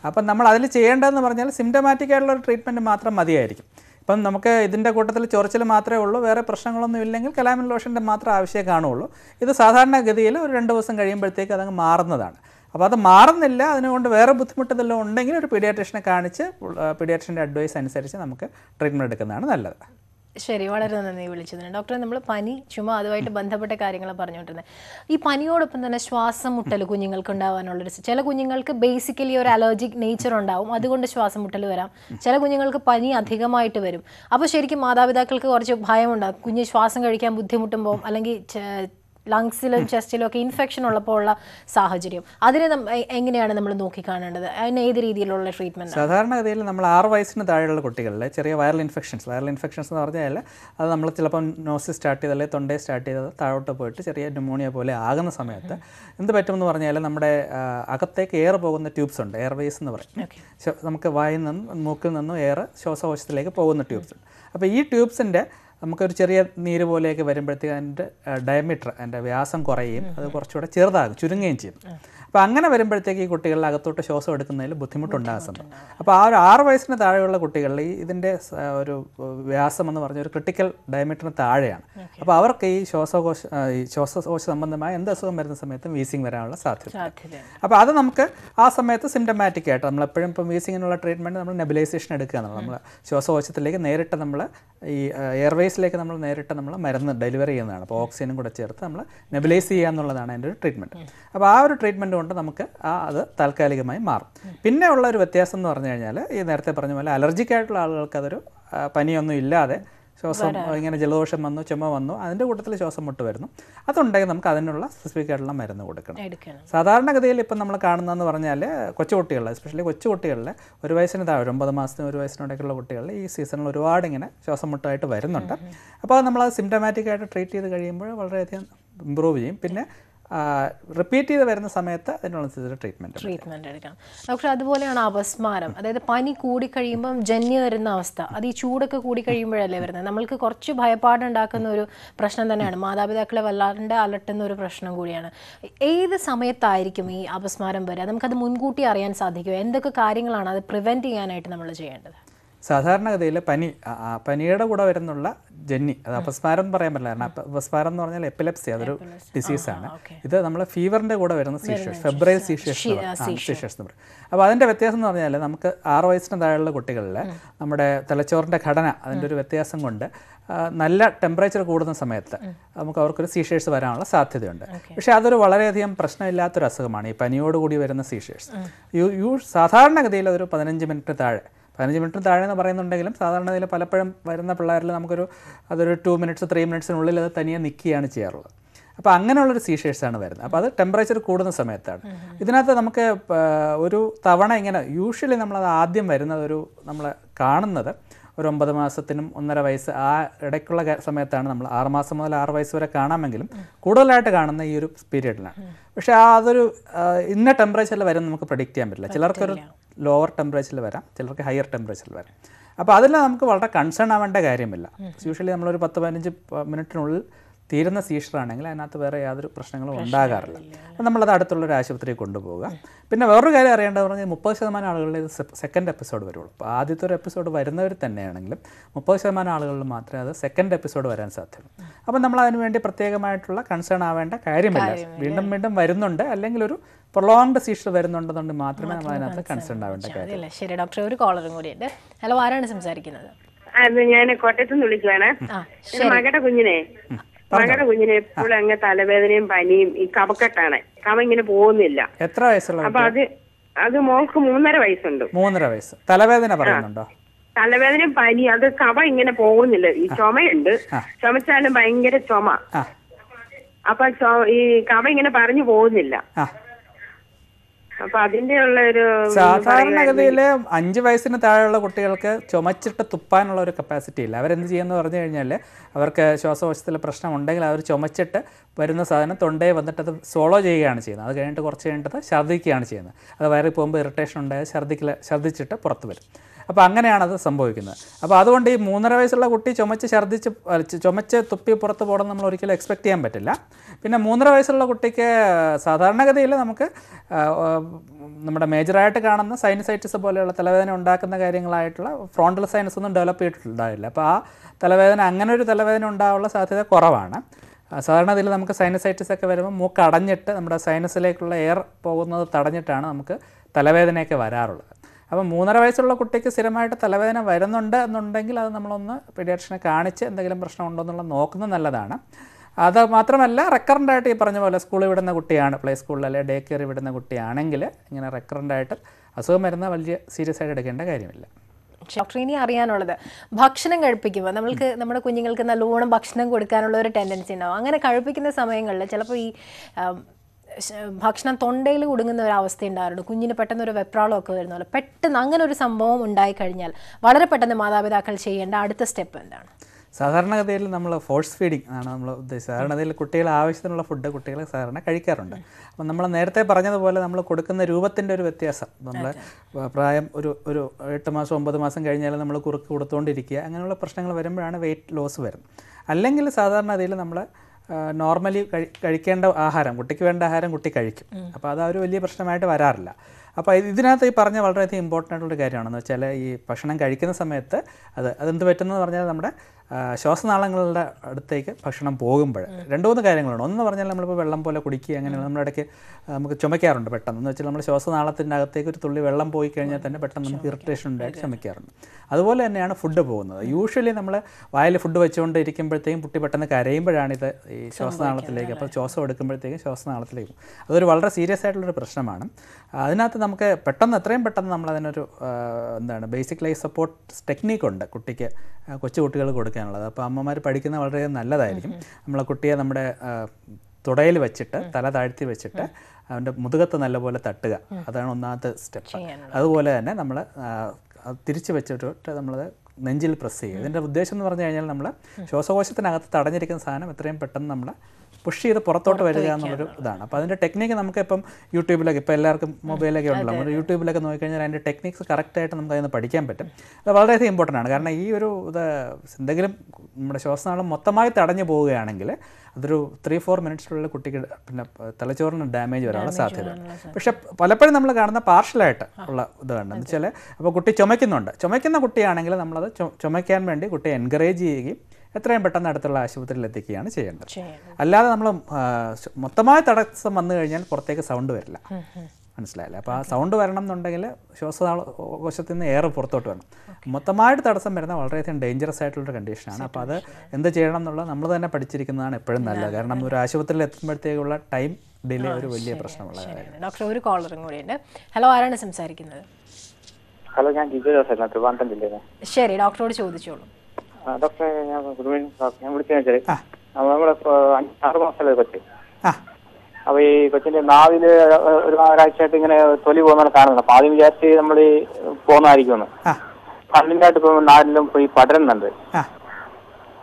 അപ്പം നമ്മൾ അതിൽ ചെയ്യേണ്ടതെന്ന് പറഞ്ഞാൽ സിംറ്റമാറ്റിക് ആയിട്ടുള്ള ഒരു ട്രീറ്റ്മെൻറ്റ് മാത്രം മതിയായിരിക്കും. അപ്പം നമുക്ക് ഇതിൻ്റെ കൂട്ടത്തിൽ ചൊറിച്ചിൽ മാത്രമേ ഉള്ളൂ, വേറെ പ്രശ്നങ്ങളൊന്നും ഇല്ലെങ്കിൽ കലാമിൻ ലോഷൻ്റെ മാത്രം ആവശ്യമേ കാണുള്ളൂ. ഇത് സാധാരണഗതിയിൽ ഒരു 2 ദിവസം കഴിയുമ്പോഴത്തേക്ക് അതങ്ങ് മാറുന്നതാണ്. അപ്പോൾ അത് മാറുന്നില്ല, അതിനുകൊണ്ട് വേറെ ബുദ്ധിമുട്ടെല്ലാം ഉണ്ടെങ്കിൽ ഒരു പീഡിയാട്രിഷ്യനെ കാണിച്ച് പീഡിയാട്രിഷ്യൻ്റെ അഡ്വൈസ് അനുസരിച്ച് നമുക്ക് ട്രീറ്റ്മെൻറ്റ് എടുക്കുന്നതാണ് നല്ലത്. ശരി, വളരെ നന്ദി വിളിച്ചതിന് ഡോക്ടറെ. നമ്മൾ പനി, ചുമ, അതുമായിട്ട് ബന്ധപ്പെട്ട കാര്യങ്ങൾ പറഞ്ഞുകൊണ്ടിരുന്നത്. ഈ പനിയോടൊപ്പം തന്നെ ശ്വാസം മുട്ടൽ കുഞ്ഞുങ്ങൾക്ക് ഉണ്ടാവാനുള്ളൊരു, ചില കുഞ്ഞുങ്ങൾക്ക് ബേസിക്കലി ഒരു അലർജിക് നേച്ചർ ഉണ്ടാവും, അതുകൊണ്ട് ശ്വാസം മുട്ടൽ വരാം. ചില കുഞ്ഞുങ്ങൾക്ക് പനി അധികമായിട്ട് വരും. അപ്പോൾ ശരിക്കും മാതാപിതാക്കൾക്ക് കുറച്ച് ഭയമുണ്ടാകും, കുഞ്ഞ് ശ്വാസം കഴിക്കാൻ ബുദ്ധിമുട്ടുമ്പോൾ അല്ലെങ്കിൽ ലങ്സിലും ചെസ്റ്റിലും ഒക്കെ ഇൻഫെക്ഷൻ ഉള്ളപ്പോൾ ഉള്ള സാഹചര്യം. അതിനെ എങ്ങനെയാണ് നമ്മൾ നോക്കിക്കാണേണ്ടത്? അതിന് ഏത് രീതിയിലുള്ള ട്രീറ്റ്മെൻറ്റ്? സാധാരണഗതിയിൽ നമ്മൾ 6 വയസ്സിന് താഴെയുള്ള കുട്ടികളിൽ ചെറിയ വൈറൽ ഇൻഫെക്ഷൻസ് എന്ന് പറഞ്ഞാൽ അത് നമ്മൾ ചിലപ്പം നോസിൽ സ്റ്റാർട്ട് ചെയ്ത് അല്ലെങ്കിൽ തൊണ്ടയിൽ സ്റ്റാർട്ട് ചെയ്ത് താഴോട്ട് പോയിട്ട് ചെറിയ ന്യൂമോണിയ പോലെ ആകുന്ന സമയത്ത് എന്ത് പറ്റുമെന്ന് പറഞ്ഞാൽ നമ്മുടെ അകത്തേക്ക് എയർ പോകുന്ന ട്യൂബ്സ് ഉണ്ട്, എയർവേസ് എന്ന് പറയും. നമുക്ക് വായിൽ നിന്നും മൂക്കിൽ നിന്നും എയർ ശ്വാസകോശത്തിലേക്ക് പോകുന്ന ട്യൂബ്സ് ഉണ്ട്. അപ്പോൾ ഈ ട്യൂബ്സിൻ്റെ നമുക്കൊരു ചെറിയ നീര് പോലെയൊക്കെ വരുമ്പോഴത്തേക്ക് അതിൻ്റെ ഡയമീറ്റർ, അതിൻ്റെ വ്യാസം കുറയുകയും അത് കുറച്ചുകൂടെ ചെറുതാകും, ചുരുങ്ങുകയും ചെയ്യും. അപ്പോൾ അങ്ങനെ വരുമ്പോഴത്തേക്ക് ഈ കുട്ടികളുടെ അകത്തോട്ട് ശ്വാസം എടുക്കുന്നതിൽ ബുദ്ധിമുട്ടുണ്ടാകുന്നുണ്ട്. അപ്പോൾ ആ ഒരു 6 വയസ്സിന് താഴെയുള്ള കുട്ടികളിൽ ഇതിൻ്റെ ഒരു വ്യാസം എന്ന് പറഞ്ഞ ഒരു ക്രിട്ടിക്കൽ ഡയമീറ്ററിന് താഴെയാണ്. അപ്പോൾ അവർക്ക് ഈ ശ്വാസകോശ സംബന്ധമായ എന്ത് അസുഖം വരുന്ന സമയത്തും വീസിങ് വരാനുള്ള സാധ്യത. അപ്പോൾ അത് നമുക്ക് ആ സമയത്ത് സിംറ്റമാറ്റിക് ആയിട്ട് നമ്മളെപ്പോഴും ഇപ്പം വീസിങ്ങിനുള്ള ട്രീറ്റ്മെൻറ്റ് നമ്മൾ നെബുലൈസേഷൻ എടുക്കുക എന്നുള്ളത്. നമ്മൾ ശ്വാസകോശത്തിലേക്ക് നേരിട്ട് നമ്മൾ ഈ എയർവേ നമ്മൾ നേരിട്ട് നമ്മൾ മരുന്ന് ഡെലിവറി ചെയ്യുന്നതാണ്. അപ്പോൾ ഓക്സിജനും കൂടെ ചേർത്ത് നമ്മൾ നെബുലൈസ് ചെയ്യുക എന്നുള്ളതാണ് അതിൻ്റെ ഒരു ട്രീറ്റ്മെൻറ്റ്. അപ്പോൾ ആ ഒരു ട്രീറ്റ്മെൻറ്റ് കൊണ്ട് നമുക്ക് അത് താൽക്കാലികമായി മാറും. പിന്നെ ഉള്ള ഒരു വ്യത്യാസം എന്ന് പറഞ്ഞു കഴിഞ്ഞാൽ ഈ നേരത്തെ പറഞ്ഞ പോലെ അലർജിക്കായിട്ടുള്ള ആളുകൾക്ക് അതൊരു പനിയൊന്നും ഇല്ലാതെ ശ്വാസം ഇങ്ങനെ ജലദോഷം വന്നു, ചുമ വന്നു, അതിൻ്റെ കൂട്ടത്തിൽ ശ്വാസം മുട്ട് വരുന്നു, അതുണ്ടെങ്കിൽ നമുക്ക് അതിനുള്ള സ്പെസിഫിക് ആയിട്ടുള്ള മരുന്ന് കൊടുക്കണം. സാധാരണഗതിയിൽ ഇപ്പം നമ്മൾ കാണുന്നതെന്ന് പറഞ്ഞാൽ കൊച്ചുകുട്ടികളിൽ, എസ്പെഷ്യലി കൊച്ചുകുട്ടികളിൽ 1 വയസ്സിന് താഴെ, 9 മാസത്തിന് 1 വയസ്സിനോടൊക്കെയുള്ള കുട്ടികളിൽ ഈ സീസണിൽ ഒരുപാട് ഇങ്ങനെ ശ്വാസം മുട്ടായിട്ട് വരുന്നുണ്ട്. അപ്പോൾ അത് നമ്മളത് സിംറ്റമാറ്റിക്കായിട്ട് ട്രീറ്റ് ചെയ്ത് കഴിയുമ്പോൾ വളരെയധികം ഇമ്പ്രൂവ് ചെയ്യും. പിന്നെ റിപ്പീറ്റ് ചെയ്ത് വരുന്ന സമയത്ത് അതിനനുസരിച്ച് ട്രീറ്റ്മെൻറ്റ് എടുക്കണം. ഡോക്ടർ, അതുപോലെയാണ് അപസ്മാരം, അതായത് പനി കൂടിക്കഴിയുമ്പം ജന്യ വരുന്ന അവസ്ഥ, അത് ഈ ചൂടൊക്കെ കൂടിക്കഴിയുമ്പോഴല്ലേ വരുന്നത്? നമ്മൾക്ക് കുറച്ച് ഭയപ്പാടുണ്ടാക്കുന്ന ഒരു പ്രശ്നം തന്നെയാണ്, മാതാപിതാക്കളെ വല്ലാണ്ട് അലട്ടുന്ന ഒരു പ്രശ്നം കൂടിയാണ്. ഏത് സമയത്തായിരിക്കും ഈ അപസ്മാരം വരിക? നമുക്കത് മുൻകൂട്ടി അറിയാൻ സാധിക്കുമോ? എന്തൊക്കെ കാര്യങ്ങളാണ് അത് പ്രിവെൻറ്റ് ചെയ്യാനായിട്ട് നമ്മൾ ചെയ്യേണ്ടത്? സാധാരണഗതിയിൽ പനിയുടെ കൂടെ വരുന്നുള്ള ജന്നി, അത് അപസ്മാരം എന്ന് പറയാൻ പറ്റില്ല. കാരണം അപസ്മാരം എന്ന് പറഞ്ഞാൽ എപ്പിലെപ്സി, അതൊരു ഡിസീസാണ്. ഇത് നമ്മൾ ഫീവറിൻ്റെ കൂടെ വരുന്ന സീഷേഴ്സ്, ഫെബ്രൈൽ സീഷേഴ്സ് എന്ന് പറയും. അപ്പോൾ അതിൻ്റെ വ്യത്യാസം എന്ന് പറഞ്ഞാൽ നമുക്ക് 6 വയസ്സിന് താഴെയുള്ള കുട്ടികളിൽ നമ്മുടെ തലച്ചോറിൻ്റെ ഘടന, അതിൻ്റെ ഒരു വ്യത്യാസം കൊണ്ട് നല്ല ടെമ്പറേച്ചർ കൂടുന്ന സമയത്ത് നമുക്ക് അവർക്കൊരു സീഷേഴ്സ് വരാനുള്ള സാധ്യതയുണ്ട്. പക്ഷേ അതൊരു വളരെയധികം പ്രശ്നമില്ലാത്തൊരു അസുഖമാണ് ഈ പനിയോടുകൂടി വരുന്ന സീഷേഴ്സ്. സാധാരണഗതിയിൽ അതൊരു 15 മിനിറ്റ് താഴെ, 15 മിനിറ്റ് താഴെന്ന് പറയുന്നുണ്ടെങ്കിലും സാധാരണയിൽ പലപ്പോഴും വരുന്ന പിള്ളേരിൽ അതൊരു 2 മിനിറ്റ്സ് 3 മിനിറ്റ്സിനുള്ളിൽ അത് തനിയെ നിൽക്കുകയാണ് ചെയ്യാറുള്ളത്. അപ്പോൾ അങ്ങനെയുള്ളൊരു സീഷേഴ്സാണ് വരുന്നത്. അപ്പോൾ അത് ടെമ്പറേച്ചർ കൂടുന്ന സമയത്താണ്. ഇതിനകത്ത് നമുക്ക് ഒരു തവണ ഇങ്ങനെ യൂഷ്വലി നമ്മളത് ആദ്യം വരുന്നത് നമ്മൾ കാണുന്നത് 9 മാസത്തിനും 1.5 വയസ്സ് ആ ഇടയ്ക്കുള്ള സമയത്താണ്. നമ്മൾ 6 മാസം മുതൽ 6 വയസ്സ് വരെ കാണാമെങ്കിലും കൂടുതലായിട്ട് കാണുന്ന ഈ ഒരു പീരീഡിലാണ്. പക്ഷേ അതൊരു ഇന്ന ടെമ്പറേച്ചറിൽ വരും നമുക്ക് പ്രെഡിക്റ്റ് ചെയ്യാൻ പറ്റില്ല. ചിലർക്കൊരു ലോവർ ടെമ്പറേച്ചറിൽ വരാം, ചിലർക്ക് ഹയർ ടെമ്പറേച്ചറിൽ വരാം. അപ്പോൾ അതിൽ നമുക്ക് വളരെ കൺസേൺ ആവേണ്ട കാര്യമില്ല. യൂഷ്വലി നമ്മളൊരു 10-15 മിനിറ്റിനുള്ളിൽ തീരുന്ന സീഷറാണെങ്കിൽ അതിനകത്ത് വേറെ യാതൊരു പ്രശ്നങ്ങളും ഉണ്ടാകാറില്ല. അപ്പം നമ്മളത് അടുത്തുള്ളൊരു ആശുപത്രിയിൽ കൊണ്ടുപോകുക. പിന്നെ വേറൊരു കാര്യം അറിയേണ്ടത് പറഞ്ഞാൽ 30% ആളുകളിൽ ഇത് സെക്കൻഡ് എപ്പിസോഡ് വരുള്ളൂ. അപ്പോൾ ആദ്യത്തെ ഒരു എപ്പിസോഡ് വരുന്നവർ തന്നെയാണെങ്കിലും 30% ആളുകളിൽ മാത്രമേ അത് സെക്കൻഡ് എപ്പിസോഡ് വരാൻ സാധ്യതയുള്ളൂ. അപ്പം നമ്മൾ അതിനുവേണ്ടി പ്രത്യേകമായിട്ടുള്ള കൺസേൺ ആവേണ്ട കാര്യമില്ല. വീണ്ടും വീണ്ടും വരുന്നുണ്ട്, അല്ലെങ്കിൽ ഒരു പ്രൊലോങ്ഡ് സീഷർ വരുന്നുണ്ടെന്നുണ്ട് മാത്രമേ നമ്മൾ അതിനകത്ത് കൺസേൺ ആവേണ്ട കാര്യമില്ല. ശരി ഡോക്ടർ, ഒരു കോളറും കൂടിയുണ്ട്. ഹലോ, ആരാണ് സംസാരിക്കുന്നത്? അത് ഞാൻ കോട്ടയത്ത് നിന്ന് വിളിക്കുവാണ്. മകയുടെ കുഞ്ഞിനെ ഞങ്ങളുടെ കുഞ്ഞിന് എപ്പോഴും അങ്ങ് തലവേദനയും പനിയും ഈ കപക്കെട്ടാണ്. കവ ഇങ്ങനെ പോകുന്നില്ല. എത്ര വയസ്സുള്ള? അപ്പൊ അത് മോൾക്ക് 3.5 വയസ്സുണ്ട്. 3.5 വയസ്സ്. തലവേദന പറയുന്നുണ്ടോ? തലവേദന പനി, അത് കവ ഇങ്ങനെ പോകുന്നില്ല. ഈ ചുമയുണ്ട്, ചുമച്ചാലും ഭയങ്കര ചുമ. അപ്പൊ ഈ കവ ഇങ്ങനെ പറഞ്ഞു പോകുന്നില്ല. അപ്പൊ അതിന്റെ ഉള്ള ഒരു സാധാരണഗതിയില് 5 വയസ്സിന് താഴെയുള്ള കുട്ടികൾക്ക് ചുമച്ചിട്ട് തുപ്പാനുള്ള ഒരു കപ്പാസിറ്റി ഇല്ല. അവരെന്ത് ചെയ്യുമെന്ന് പറഞ്ഞു കഴിഞ്ഞാൽ, അവർക്ക് ശ്വാസകോശത്തിൽ പ്രശ്നം ഉണ്ടെങ്കിൽ അവർ ചുമച്ചിട്ട് വരുന്ന സാധനം തൊണ്ടയിൽ വന്നിട്ട് അത് സോളോ ചെയ്യുകയാണ് ചെയ്യുന്നത്. അത് കഴിഞ്ഞിട്ട് കുറച്ച് കഴിഞ്ഞിട്ടത് ഛർദ്ദിക്കുകയാണ് ചെയ്യുന്നത്. അത് വയറിൽ പോകുമ്പോൾ ഇറിറ്റേഷൻ ഉണ്ടായാൽ ഛർദ്ദിച്ചിട്ട് പുറത്ത് വരും. അപ്പോൾ അങ്ങനെയാണ് അത് സംഭവിക്കുന്നത്. അപ്പോൾ അതുകൊണ്ട് ഈ 3.5 വയസ്സുള്ള കുട്ടി ചുമച്ച് തുപ്പി പുറത്ത് പോകണം നമ്മൾ ഒരിക്കലും എക്സ്പെക്റ്റ് ചെയ്യാൻ പറ്റില്ല. പിന്നെ 3.5 വയസ്സുള്ള കുട്ടിക്ക് സാധാരണഗതിയിൽ നമുക്ക് നമ്മുടെ മേജറായിട്ട് കാണുന്ന സൈനസൈറ്റിസ് പോലെയുള്ള തലവേദന ഉണ്ടാക്കുന്ന കാര്യങ്ങളായിട്ടുള്ള ഫ്രോണ്ടൽ സൈനസ് ഒന്നും ഡെവലപ്പ് ചെയ്തിട്ടുണ്ടാവില്ല. അപ്പോൾ ആ തലവേദന, അങ്ങനെ ഒരു തലവേദന ഉണ്ടാവാനുള്ള സാധ്യത കുറവാണ്. സാധാരണ ഇതിൽ നമുക്ക് സൈനസൈറ്റിസ് ഒക്കെ വരുമ്പോൾ മൂക്ക് അടഞ്ഞിട്ട് നമ്മുടെ സൈനസിലേക്കുള്ള എയർ പോകുന്നത് തടഞ്ഞിട്ടാണ് നമുക്ക് തലവേദനയൊക്കെ വരാറുള്ളത്. അപ്പോൾ 3.5 വയസ്സുള്ള കുട്ടിക്ക് സ്ഥിരമായിട്ട് തലവേദന വരുന്നുണ്ട് എന്നുണ്ടെങ്കിൽ അത് നമ്മളൊന്ന് പീഡിയാട്രിഷനെ കാണിച്ച് എന്തെങ്കിലും പ്രശ്നമുണ്ടോ എന്നുള്ളത് നോക്കുന്നത് നല്ലതാണ്. അത് മാത്രമല്ല, റെക്കറൻ്റായിട്ട് ഈ പറഞ്ഞ പോലെ സ്കൂളിൽ വിടുന്ന കുട്ടിയാണ്, പ്ലേ സ്കൂളിൽ അല്ലെങ്കിൽ ഡേ കെയറിൽ വിടുന്ന കുട്ടിയാണെങ്കിൽ ഇങ്ങനെ റെക്കറൻ്റായിട്ട് അസുഖം വരുന്ന വലിയ സീരിയസ് ആയിട്ട് എടുക്കേണ്ട കാര്യമില്ല. ഡോക്ടർ, ഇനി അറിയാനുള്ളത്, ഭക്ഷണം കഴിപ്പിക്കുമ്പോൾ നമ്മൾക്ക് നമ്മുടെ കുഞ്ഞുങ്ങൾക്ക് നല്ലോണം ഭക്ഷണം കൊടുക്കാനുള്ള ഒരു ടെൻഡൻസി ഉണ്ടാവും. അങ്ങനെ കഴിപ്പിക്കുന്ന സമയങ്ങളിൽ ചിലപ്പോൾ ഈ ഭക്ഷണം തൊണ്ടയിൽ കുടുങ്ങുന്ന ഒരവസ്ഥ ഉണ്ടായിരുന്നു, കുഞ്ഞിന് പെട്ടെന്നൊരു വെപ്രാളമൊക്കെ വരുന്നല്ലോ. പെട്ടെന്ന് അങ്ങനെ ഒരു സംഭവം ഉണ്ടായിക്കഴിഞ്ഞാൽ വളരെ പെട്ടെന്ന് മാതാപിതാക്കൾ ചെയ്യേണ്ട അടുത്ത സ്റ്റെപ്പ് എന്താണ്? സാധാരണഗതിയിൽ നമ്മൾ ഫോഴ്സ് ഫീഡിങ് ആണ് നമ്മൾ ഉദ്ദേശിച്ചത്. സാധാരണഗതിയിൽ കുട്ടികൾ ആവശ്യത്തിനുള്ള ഫുഡ് കുട്ടികൾ സാധാരണ കഴിക്കാറുണ്ട്. അപ്പം നമ്മൾ നേരത്തെ പറഞ്ഞതുപോലെ നമ്മൾ കൊടുക്കുന്ന രൂപത്തിൻ്റെ ഒരു വ്യത്യാസം, നമ്മൾ പ്രായം ഒരു 8 മാസം 9 മാസം കഴിഞ്ഞാൽ നമ്മൾ കുറുക്ക് കൊടുത്തുകൊണ്ടിരിക്കുക, അങ്ങനെയുള്ള പ്രശ്നങ്ങൾ വരുമ്പോഴാണ് വെയിറ്റ് ലോസ് വരുന്നത്. അല്ലെങ്കിൽ സാധാരണഗതിയിൽ നമ്മൾ നോർമലി കഴിക്കേണ്ട ആഹാരം, കുട്ടിക്ക് വേണ്ട ആഹാരം കുട്ടി കഴിക്കും. അപ്പോൾ അത് ഒരു വലിയ പ്രശ്നമായിട്ട് വരാറില്ല. അപ്പോൾ ഇതിനകത്ത് ഈ പറഞ്ഞ വളരെയധികം ഇമ്പോർട്ടൻ്റ് ആയിട്ടുള്ള കാര്യമാണെന്ന് വെച്ചാൽ, ഈ ഭക്ഷണം കഴിക്കുന്ന സമയത്ത് അതെന്ത് പറ്റുന്നതെന്ന് പറഞ്ഞാൽ, നമ്മുടെ ശ്വാസനാളങ്ങളുടെ അടുത്തേക്ക് ഭക്ഷണം പോകുമ്പോൾ 2-3 കാര്യങ്ങളുണ്ട്. ഒന്ന് പറഞ്ഞാൽ നമ്മളിപ്പോൾ വെള്ളം പോലെ കുടിക്കുക, അങ്ങനെയുള്ള നമ്മുടെ ഇടയ്ക്ക് നമുക്ക് ചുമയ്ക്കാറുണ്ട് പെട്ടെന്ന്. എന്ന് വെച്ചാൽ നമ്മുടെ ശ്വാസനാളത്തിൻ്റെ അകത്തേക്ക് ഒരു തുള്ളി വെള്ളം പോയി കഴിഞ്ഞാൽ തന്നെ പെട്ടെന്ന് നമുക്ക് ഇറിറ്റേഷൻ ഉണ്ടായിട്ട് ചുമയ്ക്കാറുണ്ട്. അതുപോലെ തന്നെയാണ് ഫുഡ് പോകുന്നത്. യൂഷ്വലി നമ്മൾ വായിൽ ഫുഡ് വെച്ചുകൊണ്ട് ഇരിക്കുമ്പോഴത്തേക്കും കുട്ടി പെട്ടെന്ന് കരയുമ്പോഴാണ് ഇത് ഈ ശ്വാസനാളത്തിലേക്ക്, അപ്പോൾ ശ്വാസം എടുക്കുമ്പോഴത്തേക്കും ശ്വാസനാളത്തിലേക്ക്. അതൊരു വളരെ സീരിയസ് ആയിട്ടുള്ളൊരു പ്രശ്നമാണ്. അതിനകത്ത് നമുക്ക് പെട്ടെന്ന്, എത്രയും പെട്ടെന്ന് നമ്മളതിനൊരു ബേസിക് ലൈഫ് സപ്പോർട്ട് ടെക്നീക്കുണ്ട് കുട്ടിക്ക്, കൊച്ചു കുട്ടികൾ കൊടുക്കാനുള്ളത്. അപ്പോൾ അമ്മമാർ പഠിക്കുന്ന വളരെ നല്ലതായിരിക്കും. നമ്മളെ കുട്ടിയെ നമ്മുടെ തുടയിൽ വെച്ചിട്ട്, തല താഴ്ത്തി വെച്ചിട്ട് അവൻ്റെ മുതുകത്ത് നല്ലപോലെ തട്ടുക, അതാണ് ഒന്നാമത്തെ സ്റ്റെപ്പ്. അതുപോലെ തന്നെ നമ്മൾ തിരിച്ച് വെച്ചിട്ട് നമ്മളത് നെഞ്ചിൽ പ്രസ് ചെയ്യുക. ഇതിൻ്റെ ഉദ്ദേശം എന്ന് പറഞ്ഞു കഴിഞ്ഞാൽ, നമ്മൾ ശ്വാസകോശത്തിനകത്ത് തടഞ്ഞിരിക്കുന്ന സാധനം എത്രയും പെട്ടെന്ന് നമ്മൾ പുഷ് ചെയ്ത് പുറത്തോട്ട് വരിക എന്നുള്ളൊരു ഇതാണ്. അപ്പോൾ അതിൻ്റെ ടെക്നിക്ക് നമുക്ക് ഇപ്പം യൂട്യൂബിലൊക്കെ, ഇപ്പോൾ എല്ലാവർക്കും മൊബൈലൊക്കെ ഉണ്ടല്ലോ, നമ്മൾ യൂട്യൂബിലൊക്കെ നോക്കിക്കഴിഞ്ഞാൽ അതിൻ്റെ ടെക്നിക്സ് കറക്റ്റായിട്ട് നമുക്ക് അതിന് പഠിക്കാൻ പറ്റും. അത് വളരെയധികം ഇമ്പോർട്ടൻ്റ് ആണ്. കാരണം ഈ ഒരു എന്തെങ്കിലും നമ്മുടെ ശ്വാസനാളം മൊത്തമായി തടഞ്ഞു പോവുകയാണെങ്കിൽ അതൊരു 3-4 മിനിറ്റ്സിലുള്ള കുട്ടിക്ക് പിന്നെ തലച്ചോറിന് ഡാമേജ് വരാനുള്ള സാധ്യതയാണ്. പക്ഷേ പലപ്പോഴും നമ്മൾ കാണുന്ന പാർഷ്യലായിട്ട് ഉള്ള ഇതാണ് എന്ന് വെച്ചാൽ, അപ്പോൾ കുട്ടി ചുമയ്ക്കുന്ന കുട്ടിയാണെങ്കിൽ നമ്മളത് ചുമയ്ക്കാൻ വേണ്ടി കുട്ടിയെ എൻകറേജ് ചെയ്യുകയും എത്രയും പെട്ടെന്ന് അടുത്തുള്ള ആശുപത്രിയിൽ എത്തിക്കുകയാണ് ചെയ്യേണ്ടത്. അല്ലാതെ നമ്മൾ മൊത്തമായ തടസ്സം വന്നു കഴിഞ്ഞാൽ പുറത്തേക്ക് സൗണ്ട് വരില്ല, മനസ്സിലായില്ലേ? അപ്പോൾ ആ സൗണ്ട് വരണം എന്നുണ്ടെങ്കിൽ ശ്വാസകോശത്തിൽ നിന്ന് എയർ പുറത്തോട്ട് വരണം. മൊത്തമായിട്ട് തടസ്സം വരുന്ന വളരെയധികം ഡേഞ്ചറസ് ആയിട്ടുള്ളൊരു കണ്ടീഷനാണ്. അപ്പോൾ അത് എന്ത് ചെയ്യണം എന്നുള്ളത് നമ്മൾ തന്നെ പഠിച്ചിരിക്കുന്നതാണ് എപ്പോഴും നല്ലത്. കാരണം ഒരു ആശുപത്രിയിൽ എത്തുമ്പോഴത്തേക്കുള്ള ടൈം ഡിലേ ഒരു വലിയ പ്രശ്നമുള്ള കാര്യമാണ്. ഡോക്ടർ, ഒരു കോളറും കൂടിയുണ്ട്. ഹലോ, ആരാണ് സംസാരിക്കുന്നത്? ഹലോ, ഞാൻ ശരി, ഡോക്ടറോട് ചോദിച്ചോളൂ. ഡോക്ടറെ, ഞാൻ വിളിച്ചത് നമ്മുടെ 6 മാസമല്ലേ കൊച്ച്. അപ്പൊ ഈ കൊച്ചിന്റെ നാവില് ഒരാഴ്ചയായിട്ട് ഇങ്ങനെ തൊലി പോകുന്ന കാണുന്നുണ്ട്. അപ്പൊ ആദ്യം വിചാരിച്ച് നമ്മൾ ഈ പോകുന്നതായിരിക്കും. കണ്ടിന്യൂട്ട് ഇപ്പൊ നാലിലും പോയി പടരുന്നുണ്ട്.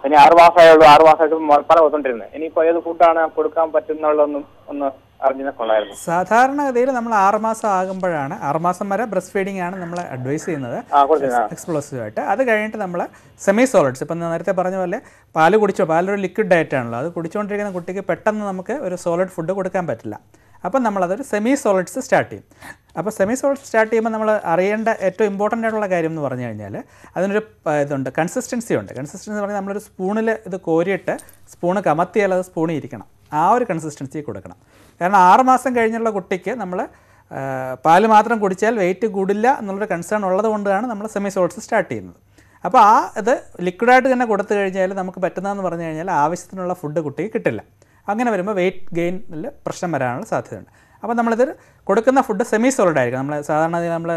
ഇനി 6 മാസമായുള്ളൂ. 6 മാസമായിട്ട് പല കൊണ്ടിരുന്നത്. ഇനിയിപ്പോ ഏത് ഫുഡാണ് കൊടുക്കാൻ പറ്റുന്നുള്ളതൊന്നും ഒന്ന് അറിഞ്ഞാൽ കൊള്ളായിരുന്നു. സാധാരണഗതിയിൽ നമ്മൾ 6 മാസം ആകുമ്പോഴാണ്, 6 മാസം വരെ ബ്രസ്റ്റ് ഫീഡിംഗ് ആണ് നമ്മൾ അഡ്വൈസ് ചെയ്യുന്നത്, എക്സ്പ്ലോസീവ് ആയിട്ട്. അത് കഴിഞ്ഞിട്ട് നമ്മൾ സെമി സോളിഡ്സ്, ഇപ്പം നേരത്തെ പറഞ്ഞ പോലെ പാലൊരു ലിക്വിഡ് ഡയറ്റ് ആണല്ലോ, അത് കുടിച്ചുകൊണ്ടിരിക്കുന്ന കുട്ടിക്ക് പെട്ടെന്ന് നമുക്ക് ഒരു സോളിഡ് ഫുഡ് കൊടുക്കാൻ പറ്റില്ല. അപ്പം നമ്മളതൊരു സെമി സോളിഡ്സ് സ്റ്റാർട്ട് ചെയ്യും. അപ്പോൾ സെമി സോളിഡ്സ് സ്റ്റാർട്ട് ചെയ്യുമ്പോൾ നമ്മൾ അറിയേണ്ട ഏറ്റവും ഇമ്പോർട്ടൻ്റ് ആയിട്ടുള്ള കാര്യം എന്ന് പറഞ്ഞു കഴിഞ്ഞാൽ, അതിനൊരു ഇതുണ്ട്, കൺസിസ്റ്റൻസി ഉണ്ട്. കൺസിസ്റ്റൻസി പറഞ്ഞാൽ നമ്മളൊരു സ്പൂണിൽ ഇത് കോരിയിട്ട് സ്പൂണ് കമത്തിയാൽ അത് സ്പൂണിൽ ഇരിക്കണം, ആ ഒരു കൺസിസ്റ്റൻസി കൊടുക്കണം. കാരണം 6 മാസം കഴിഞ്ഞുള്ള കുട്ടിക്ക് നമ്മൾ പാല് മാത്രം കുടിച്ചാൽ വെയിറ്റ് കൂടില്ല എന്നുള്ളൊരു കൺസേൺ ഉള്ളത് കൊണ്ടാണ് നമ്മൾ സെമി സോളിഡ്സ് സ്റ്റാർട്ട് ചെയ്യുന്നത്. അപ്പോൾ ആ ഇത് ലിക്വിഡായിട്ട് തന്നെ കൊടുത്തു കഴിഞ്ഞാൽ നമുക്ക് പറ്റുന്നതെന്ന് പറഞ്ഞു കഴിഞ്ഞാൽ ആവശ്യത്തിനുള്ള ഫുഡ് കുട്ടിക്ക് കിട്ടില്ല. അങ്ങനെ വരുമ്പോൾ വെയിറ്റ് ഗെയിനിൽ പ്രശ്നം വരാനുള്ള സാധ്യതയുണ്ട്. അപ്പോൾ നമ്മളിത് കൊടുക്കുന്ന ഫുഡ് സെമി സോളിഡ് ആയിരിക്കും. നമ്മൾ സാധാരണ നമ്മൾ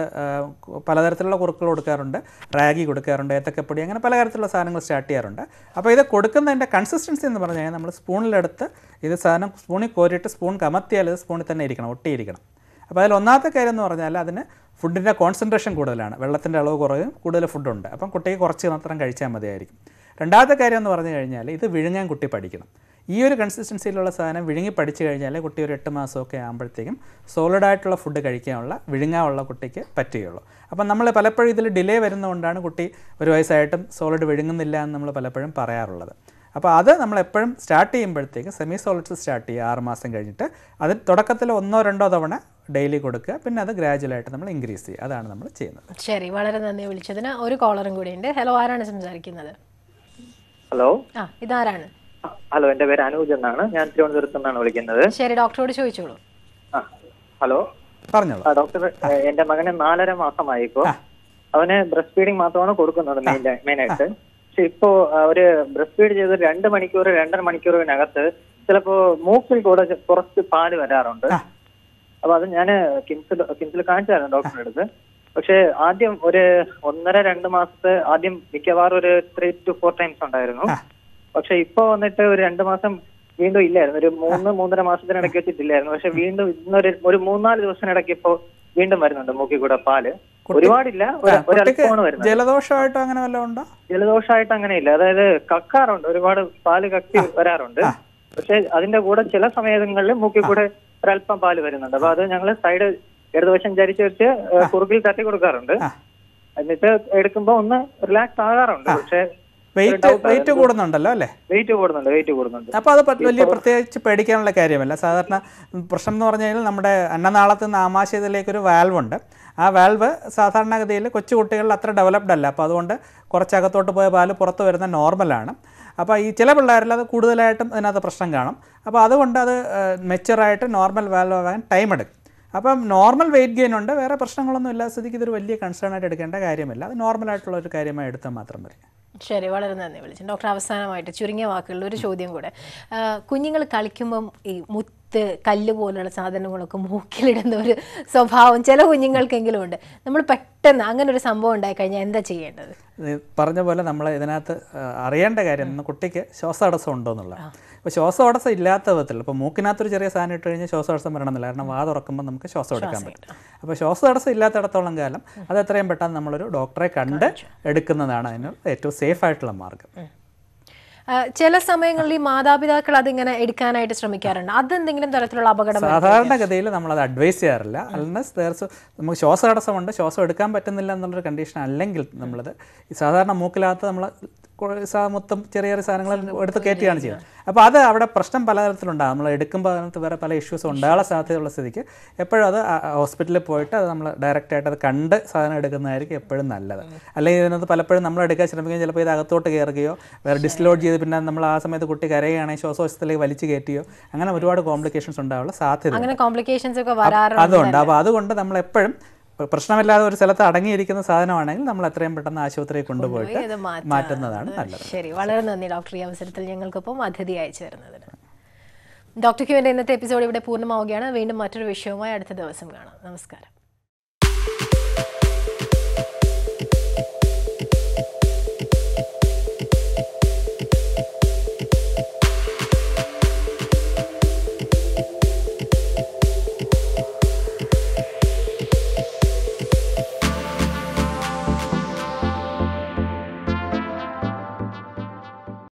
പലതരത്തിലുള്ള കുറുക്കുകൾ കൊടുക്കാറുണ്ട്, റാഗി കൊടുക്കാറുണ്ട്, ഏത്തക്കപ്പൊടി, അങ്ങനെ പലതരത്തിലുള്ള സാധനങ്ങൾ സ്റ്റാർട്ട് ചെയ്യാറുണ്ട്. അപ്പോൾ ഇത് കൊടുക്കുന്നതിൻ്റെ കൺസിസ്റ്റൻസി എന്ന് പറഞ്ഞു കഴിഞ്ഞാൽ നമ്മൾ സ്പൂണിലെടുത്ത് ഇത് സാധനം സ്പൂണിൽ കോരിയിട്ട് സ്പൂൺ കമത്തിയാൽ ഇത് സ്പൂണിൽ തന്നെ ഇരിക്കണം, ഒട്ടിയിരിക്കണം. അപ്പോൾ അതിൽ ഒന്നാമത്തെ കാര്യം എന്ന് പറഞ്ഞാൽ അതിന് ഫുഡിൻ്റെ കോൺസെൻട്രേഷൻ കൂടുതലാണ്, വെള്ളത്തിൻ്റെ അളവ് കുറയും, കൂടുതൽ ഫുഡുണ്ട്. അപ്പം കുട്ടിക്ക് കുറച്ച് മാത്രം കഴിച്ചാൽ മതിയായിരിക്കും. രണ്ടാമത്തെ കാര്യം എന്ന് പറഞ്ഞു കഴിഞ്ഞാൽ ഇത് വിഴുങ്ങാൻ കുട്ടി പഠിക്കണം. ഈ ഒരു കൺസിസ്റ്റൻസിയിലുള്ള സാധനം വിഴുങ്ങി പഠിച്ചു കഴിഞ്ഞാൽ കുട്ടി ഒരു 8 മാസമൊക്കെ ആകുമ്പോഴത്തേക്കും സോളിഡായിട്ടുള്ള ഫുഡ് കഴിക്കാനുള്ള വിഴുങ്ങാനുള്ള കുട്ടിക്ക് പറ്റുകയുള്ളൂ. അപ്പം നമ്മൾ പലപ്പോഴും ഇതിൽ ഡിലേ വരുന്നതുകൊണ്ടാണ് കുട്ടി ഒരു വയസ്സായിട്ടും സോളിഡ് വിഴുങ്ങുന്നില്ല എന്ന് നമ്മൾ പലപ്പോഴും പറയാറുള്ളത്. അപ്പോൾ അത് നമ്മളെപ്പോഴും സ്റ്റാർട്ട് ചെയ്യുമ്പോഴത്തേക്ക് സെമി സോളിഡ്സ് സ്റ്റാർട്ട് ചെയ്യുക 6 മാസം കഴിഞ്ഞിട്ട്. അതിൽ തുടക്കത്തിൽ 1-2 തവണ ഡെയിലി കൊടുക്കുക, പിന്നെ അത് ഗ്രാജുവലായിട്ട് നമ്മൾ ഇൻക്രീസ് ചെയ്യുക. അതാണ് നമ്മൾ ചെയ്യുന്നത്. ശരി, വളരെ നന്ദി. വിളിച്ചതിന് ഒരു കോളറും കൂടി ഉണ്ട്. ഹലോ, ആരാണ് സംസാരിക്കുന്നത്? ഹലോ, ആ ഇതാരാണ്? ഹലോ, എന്റെ പേര് അനൂജ് എന്നാണ്, ഞാൻ തിരുവനന്തപുരത്ത് നിന്നാണ് വിളിക്കുന്നത്. ശരി, ഡോക്ടറോട് ചോദിച്ചോളൂ. ഹലോ, പറഞ്ഞോളൂ ഡോക്ടർ. എന്റെ മകന് 4.5 മാസമായി. ഇപ്പോ അവന് ബ്രസ്റ്റ് ഫീഡിങ് മാത്രമാണ് കൊടുക്കുന്നത് മെയിനായിട്ട്. പക്ഷെ ഇപ്പോ അവര് ബ്രസ്റ്റ് ഫീഡ് ചെയ്ത് 2 മണിക്കൂർ 2.5 മണിക്കൂറിനകത്ത് ചിലപ്പോ മൂക്കിൽ കൂടെ കുറച്ച് പാല് വരാറുണ്ട്. അപ്പൊ അത് ഞാൻ കിംസിൽ കാണിച്ചായിരുന്നു ഡോക്ടറിന്റെ അടുത്ത്. പക്ഷെ ആദ്യം ഒരു 1.5-2 മാസത്തെ ആദ്യം മിക്കവാറും ഒരു 3 to 4 ടൈംസ് ഉണ്ടായിരുന്നു. പക്ഷെ ഇപ്പൊ വന്നിട്ട് ഒരു 2 മാസം വീണ്ടും ഇല്ലായിരുന്നു, ഒരു 3-3.5 മാസത്തിനിടയ്ക്ക് വെച്ചിട്ടില്ലായിരുന്നു. പക്ഷെ വീണ്ടും ഇന്നൊരു 3-4 ദിവസത്തിനിടയ്ക്ക് ഇപ്പോ വീണ്ടും വരുന്നുണ്ട് മൂക്കിൽ കൂടെ പാല്. ഒരുപാടില്ല, ഒരൽപ്പമാണ് വരുന്നത്. ജലദോഷമായിട്ടോ അങ്ങനെ വല്ലതും ഉണ്ടോ? ജലദോഷമായിട്ട് അങ്ങനെ ഇല്ല, അതായത് കക്കാറുണ്ട്, ഒരുപാട് പാല് കക്കി വരാറുണ്ട്. പക്ഷെ അതിന്റെ കൂടെ ചില സമയങ്ങളിൽ മൂക്കിൽ കൂടെ ഒരല്പം പാല് വരുന്നുണ്ട്. അപ്പൊ അത് ഞങ്ങൾ സൈഡ് ഇടതുവശം ചരിച്ചു വെച്ച് കുറുക്കിൽ തട്ടി കൊടുക്കാറുണ്ട്. എന്നിട്ട് എടുക്കുമ്പോ ഒന്ന് റിലാക്സ് ആകാറുണ്ട്. പക്ഷെ വെയിറ്റ് കൂടുന്നുണ്ടല്ലോ അല്ലേ? വെയിറ്റ് കൂടുന്നുണ്ട്. അപ്പോൾ അത് വലിയ പ്രത്യേകിച്ച് പേടിക്കാനുള്ള കാര്യമല്ല. സാധാരണ പ്രശ്നം എന്ന് പറഞ്ഞു കഴിഞ്ഞാൽ നമ്മുടെ അന്നനാളത്തിൽ നിന്ന് ആമാശയത്തിലേക്കൊരു വാൽവുണ്ട്. ആ വാൽവ് സാധാരണഗതിയിൽ കൊച്ചു കുട്ടികളിൽ അത്ര ഡെവലപ്ഡ് അല്ല. അപ്പോൾ അതുകൊണ്ട് കുറച്ചകത്തോട്ട് പോയ പാല് പുറത്ത് വരുന്ന നോർമലാണ്. അപ്പോൾ ഈ ചില പിള്ളേരിൽ അത് കൂടുതലായിട്ടും അതിനകത്ത് പ്രശ്നം കാണും. അപ്പോൾ അതുകൊണ്ട് അത് മെച്ചറായിട്ട് നോർമൽ വാൽവ് ആകാൻ ടൈം എടുക്കും. അപ്പം നോർമൽ വെയിറ്റ് ഗെയിൻ ഉണ്ട്, വേറെ പ്രശ്നങ്ങളൊന്നും ഇല്ല. സ്ഥിതിക്ക് ഇതൊരു വലിയ കൺസേൺ ആയിട്ട് എടുക്കേണ്ട കാര്യമില്ല. അത് നോർമലായിട്ടുള്ള ഒരു കാര്യമായി എടുത്താൽ മാത്രം മതി. ശരി, വളരെ നന്ദി. വിളിച്ചു ഡോക്ടർ. അവസാനമായിട്ട് ചുരുങ്ങിയ വാക്കുകളിൽ ഒരു ചോദ്യം കൂടെ. കുഞ്ഞുങ്ങൾ കളിക്കുമ്പം ഈ മുത്ത്, കല്ല് പോലുള്ള സാധനങ്ങളൊക്കെ മൂക്കിലിടുന്ന ഒരു സ്വഭാവം ചില കുഞ്ഞുങ്ങൾക്കെങ്കിലും ഉണ്ട്. നമ്മൾ പെട്ടെന്ന് അങ്ങനെ ഒരു സംഭവം ഉണ്ടായിക്കഴിഞ്ഞാൽ എന്താ ചെയ്യേണ്ടത്? പറഞ്ഞ പോലെ നമ്മൾ ഇതിനകത്ത് അറിയേണ്ട കാര്യം കുട്ടിക്ക് ശ്വാസതടസ്സം ഉണ്ടോ എന്നുള്ളത്. ഇപ്പോൾ ശ്വാസതടസ്സം ഇല്ലാത്ത വിധത്തിൽ ഇപ്പോൾ മൂക്കിനകത്തൊരു ചെറിയ സാധനം ഇട്ട് കഴിഞ്ഞാൽ ശ്വാസതടസ്സം വരണമെന്നില്ല, കാരണം വാ തുറക്കുമ്പോൾ നമുക്ക് ശ്വാസം എടുക്കാൻ പറ്റും. അപ്പോൾ ശ്വാസതടസ്സം ഇല്ലാത്തടത്തോളം കാലം അത് എത്രയും പെട്ടെന്ന് നമ്മളൊരു ഡോക്ടറെ കണ്ട് എടുക്കുന്നതാണ് അതിന് ഏറ്റവും സേഫ് ആയിട്ടുള്ള മാർഗം. ചില സമയങ്ങളിൽ ഈ മാതാപിതാക്കൾ അതിങ്ങനെ എടുക്കാനായിട്ട് ശ്രമിക്കാറുണ്ട്. അതെന്തെങ്കിലും തരത്തിലുള്ള അപകടം? സാധാരണഗതിയിൽ നമ്മളത് അഡ്വൈസ് ചെയ്യാറില്ല. അൽനസ് തീർച്ച നമുക്ക് ശ്വാസതടസ്സമുണ്ട്, ശ്വാസം എടുക്കാൻ പറ്റുന്നില്ല എന്നുള്ളൊരു കണ്ടീഷൻ അല്ലെങ്കിൽ നമ്മളത് സാധാരണ മൂക്കിലകത്ത് നമ്മൾ മൊത്തം ചെറിയ ചെറിയ സാധനങ്ങൾ എടുത്ത് കയറ്റുകയാണ് ചെയ്യുന്നത്. അപ്പോൾ അത് അവിടെ പ്രശ്നം പലതരത്തിലുണ്ടാകും. നമ്മൾ എടുക്കുമ്പോൾ അതിനകത്ത് വേറെ പല ഇഷ്യൂസും ഉണ്ടാകാൻ സാധ്യതയുള്ള സ്ഥിതിക്ക് എപ്പോഴും അത് ഹോസ്പിറ്റലിൽ പോയിട്ട് അത് നമ്മൾ ഡയറക്റ്റായിട്ട് അത് കണ്ട് സാധനം എടുക്കുന്നതായിരിക്കും എപ്പോഴും നല്ലത്. അല്ലെങ്കിൽ ഇതിനകത്ത് പലപ്പോഴും നമ്മൾ എടുക്കാൻ ശ്രമിക്കുകയും ചിലപ്പോൾ ഇത് അകത്തോട്ട് കയറുകയോ വേറെ ഡിസ്ലോഡ് ചെയ്ത് പിന്നെ നമ്മൾ ആ സമയത്ത് കുട്ടി കരയുകയാണെങ്കിൽ ശ്വാസകോശത്തിലേക്ക് വലിച്ചു കയറ്റുകയോ അങ്ങനെ ഒരുപാട് കോംപ്ലിക്കേഷൻസ് ഉണ്ടാകാനുള്ള സാധ്യത അതുണ്ട്. അപ്പോൾ അതുകൊണ്ട് നമ്മൾ എപ്പോഴും പ്രശ്നമില്ലാതെ ഒരു സ്ഥലത്ത് അടങ്ങിയിരിക്കുന്ന സാധനമാണെങ്കിൽ നമ്മൾ എത്രയും പെട്ടെന്ന് ആശുപത്രിയിൽ കൊണ്ടുപോയിട്ട് മാറ്റുന്നതാണ് നല്ലത്. ശരി, വളരെ നന്ദി ഡോക്ടർ. ഈ അവസരത്തിൽ ഞങ്ങൾക്കൊപ്പം അതിഥി അയച്ചു തരുന്നതിന്. ഡോക്ടർ ക്യൂവിൻ്റെ ഇന്നത്തെ എപ്പിസോഡ് ഇവിടെ പൂർണ്ണമാവുകയാണ്. വീണ്ടും മറ്റൊരു വിഷയവുമായി അടുത്ത ദിവസം കാണാം. നമസ്കാരം.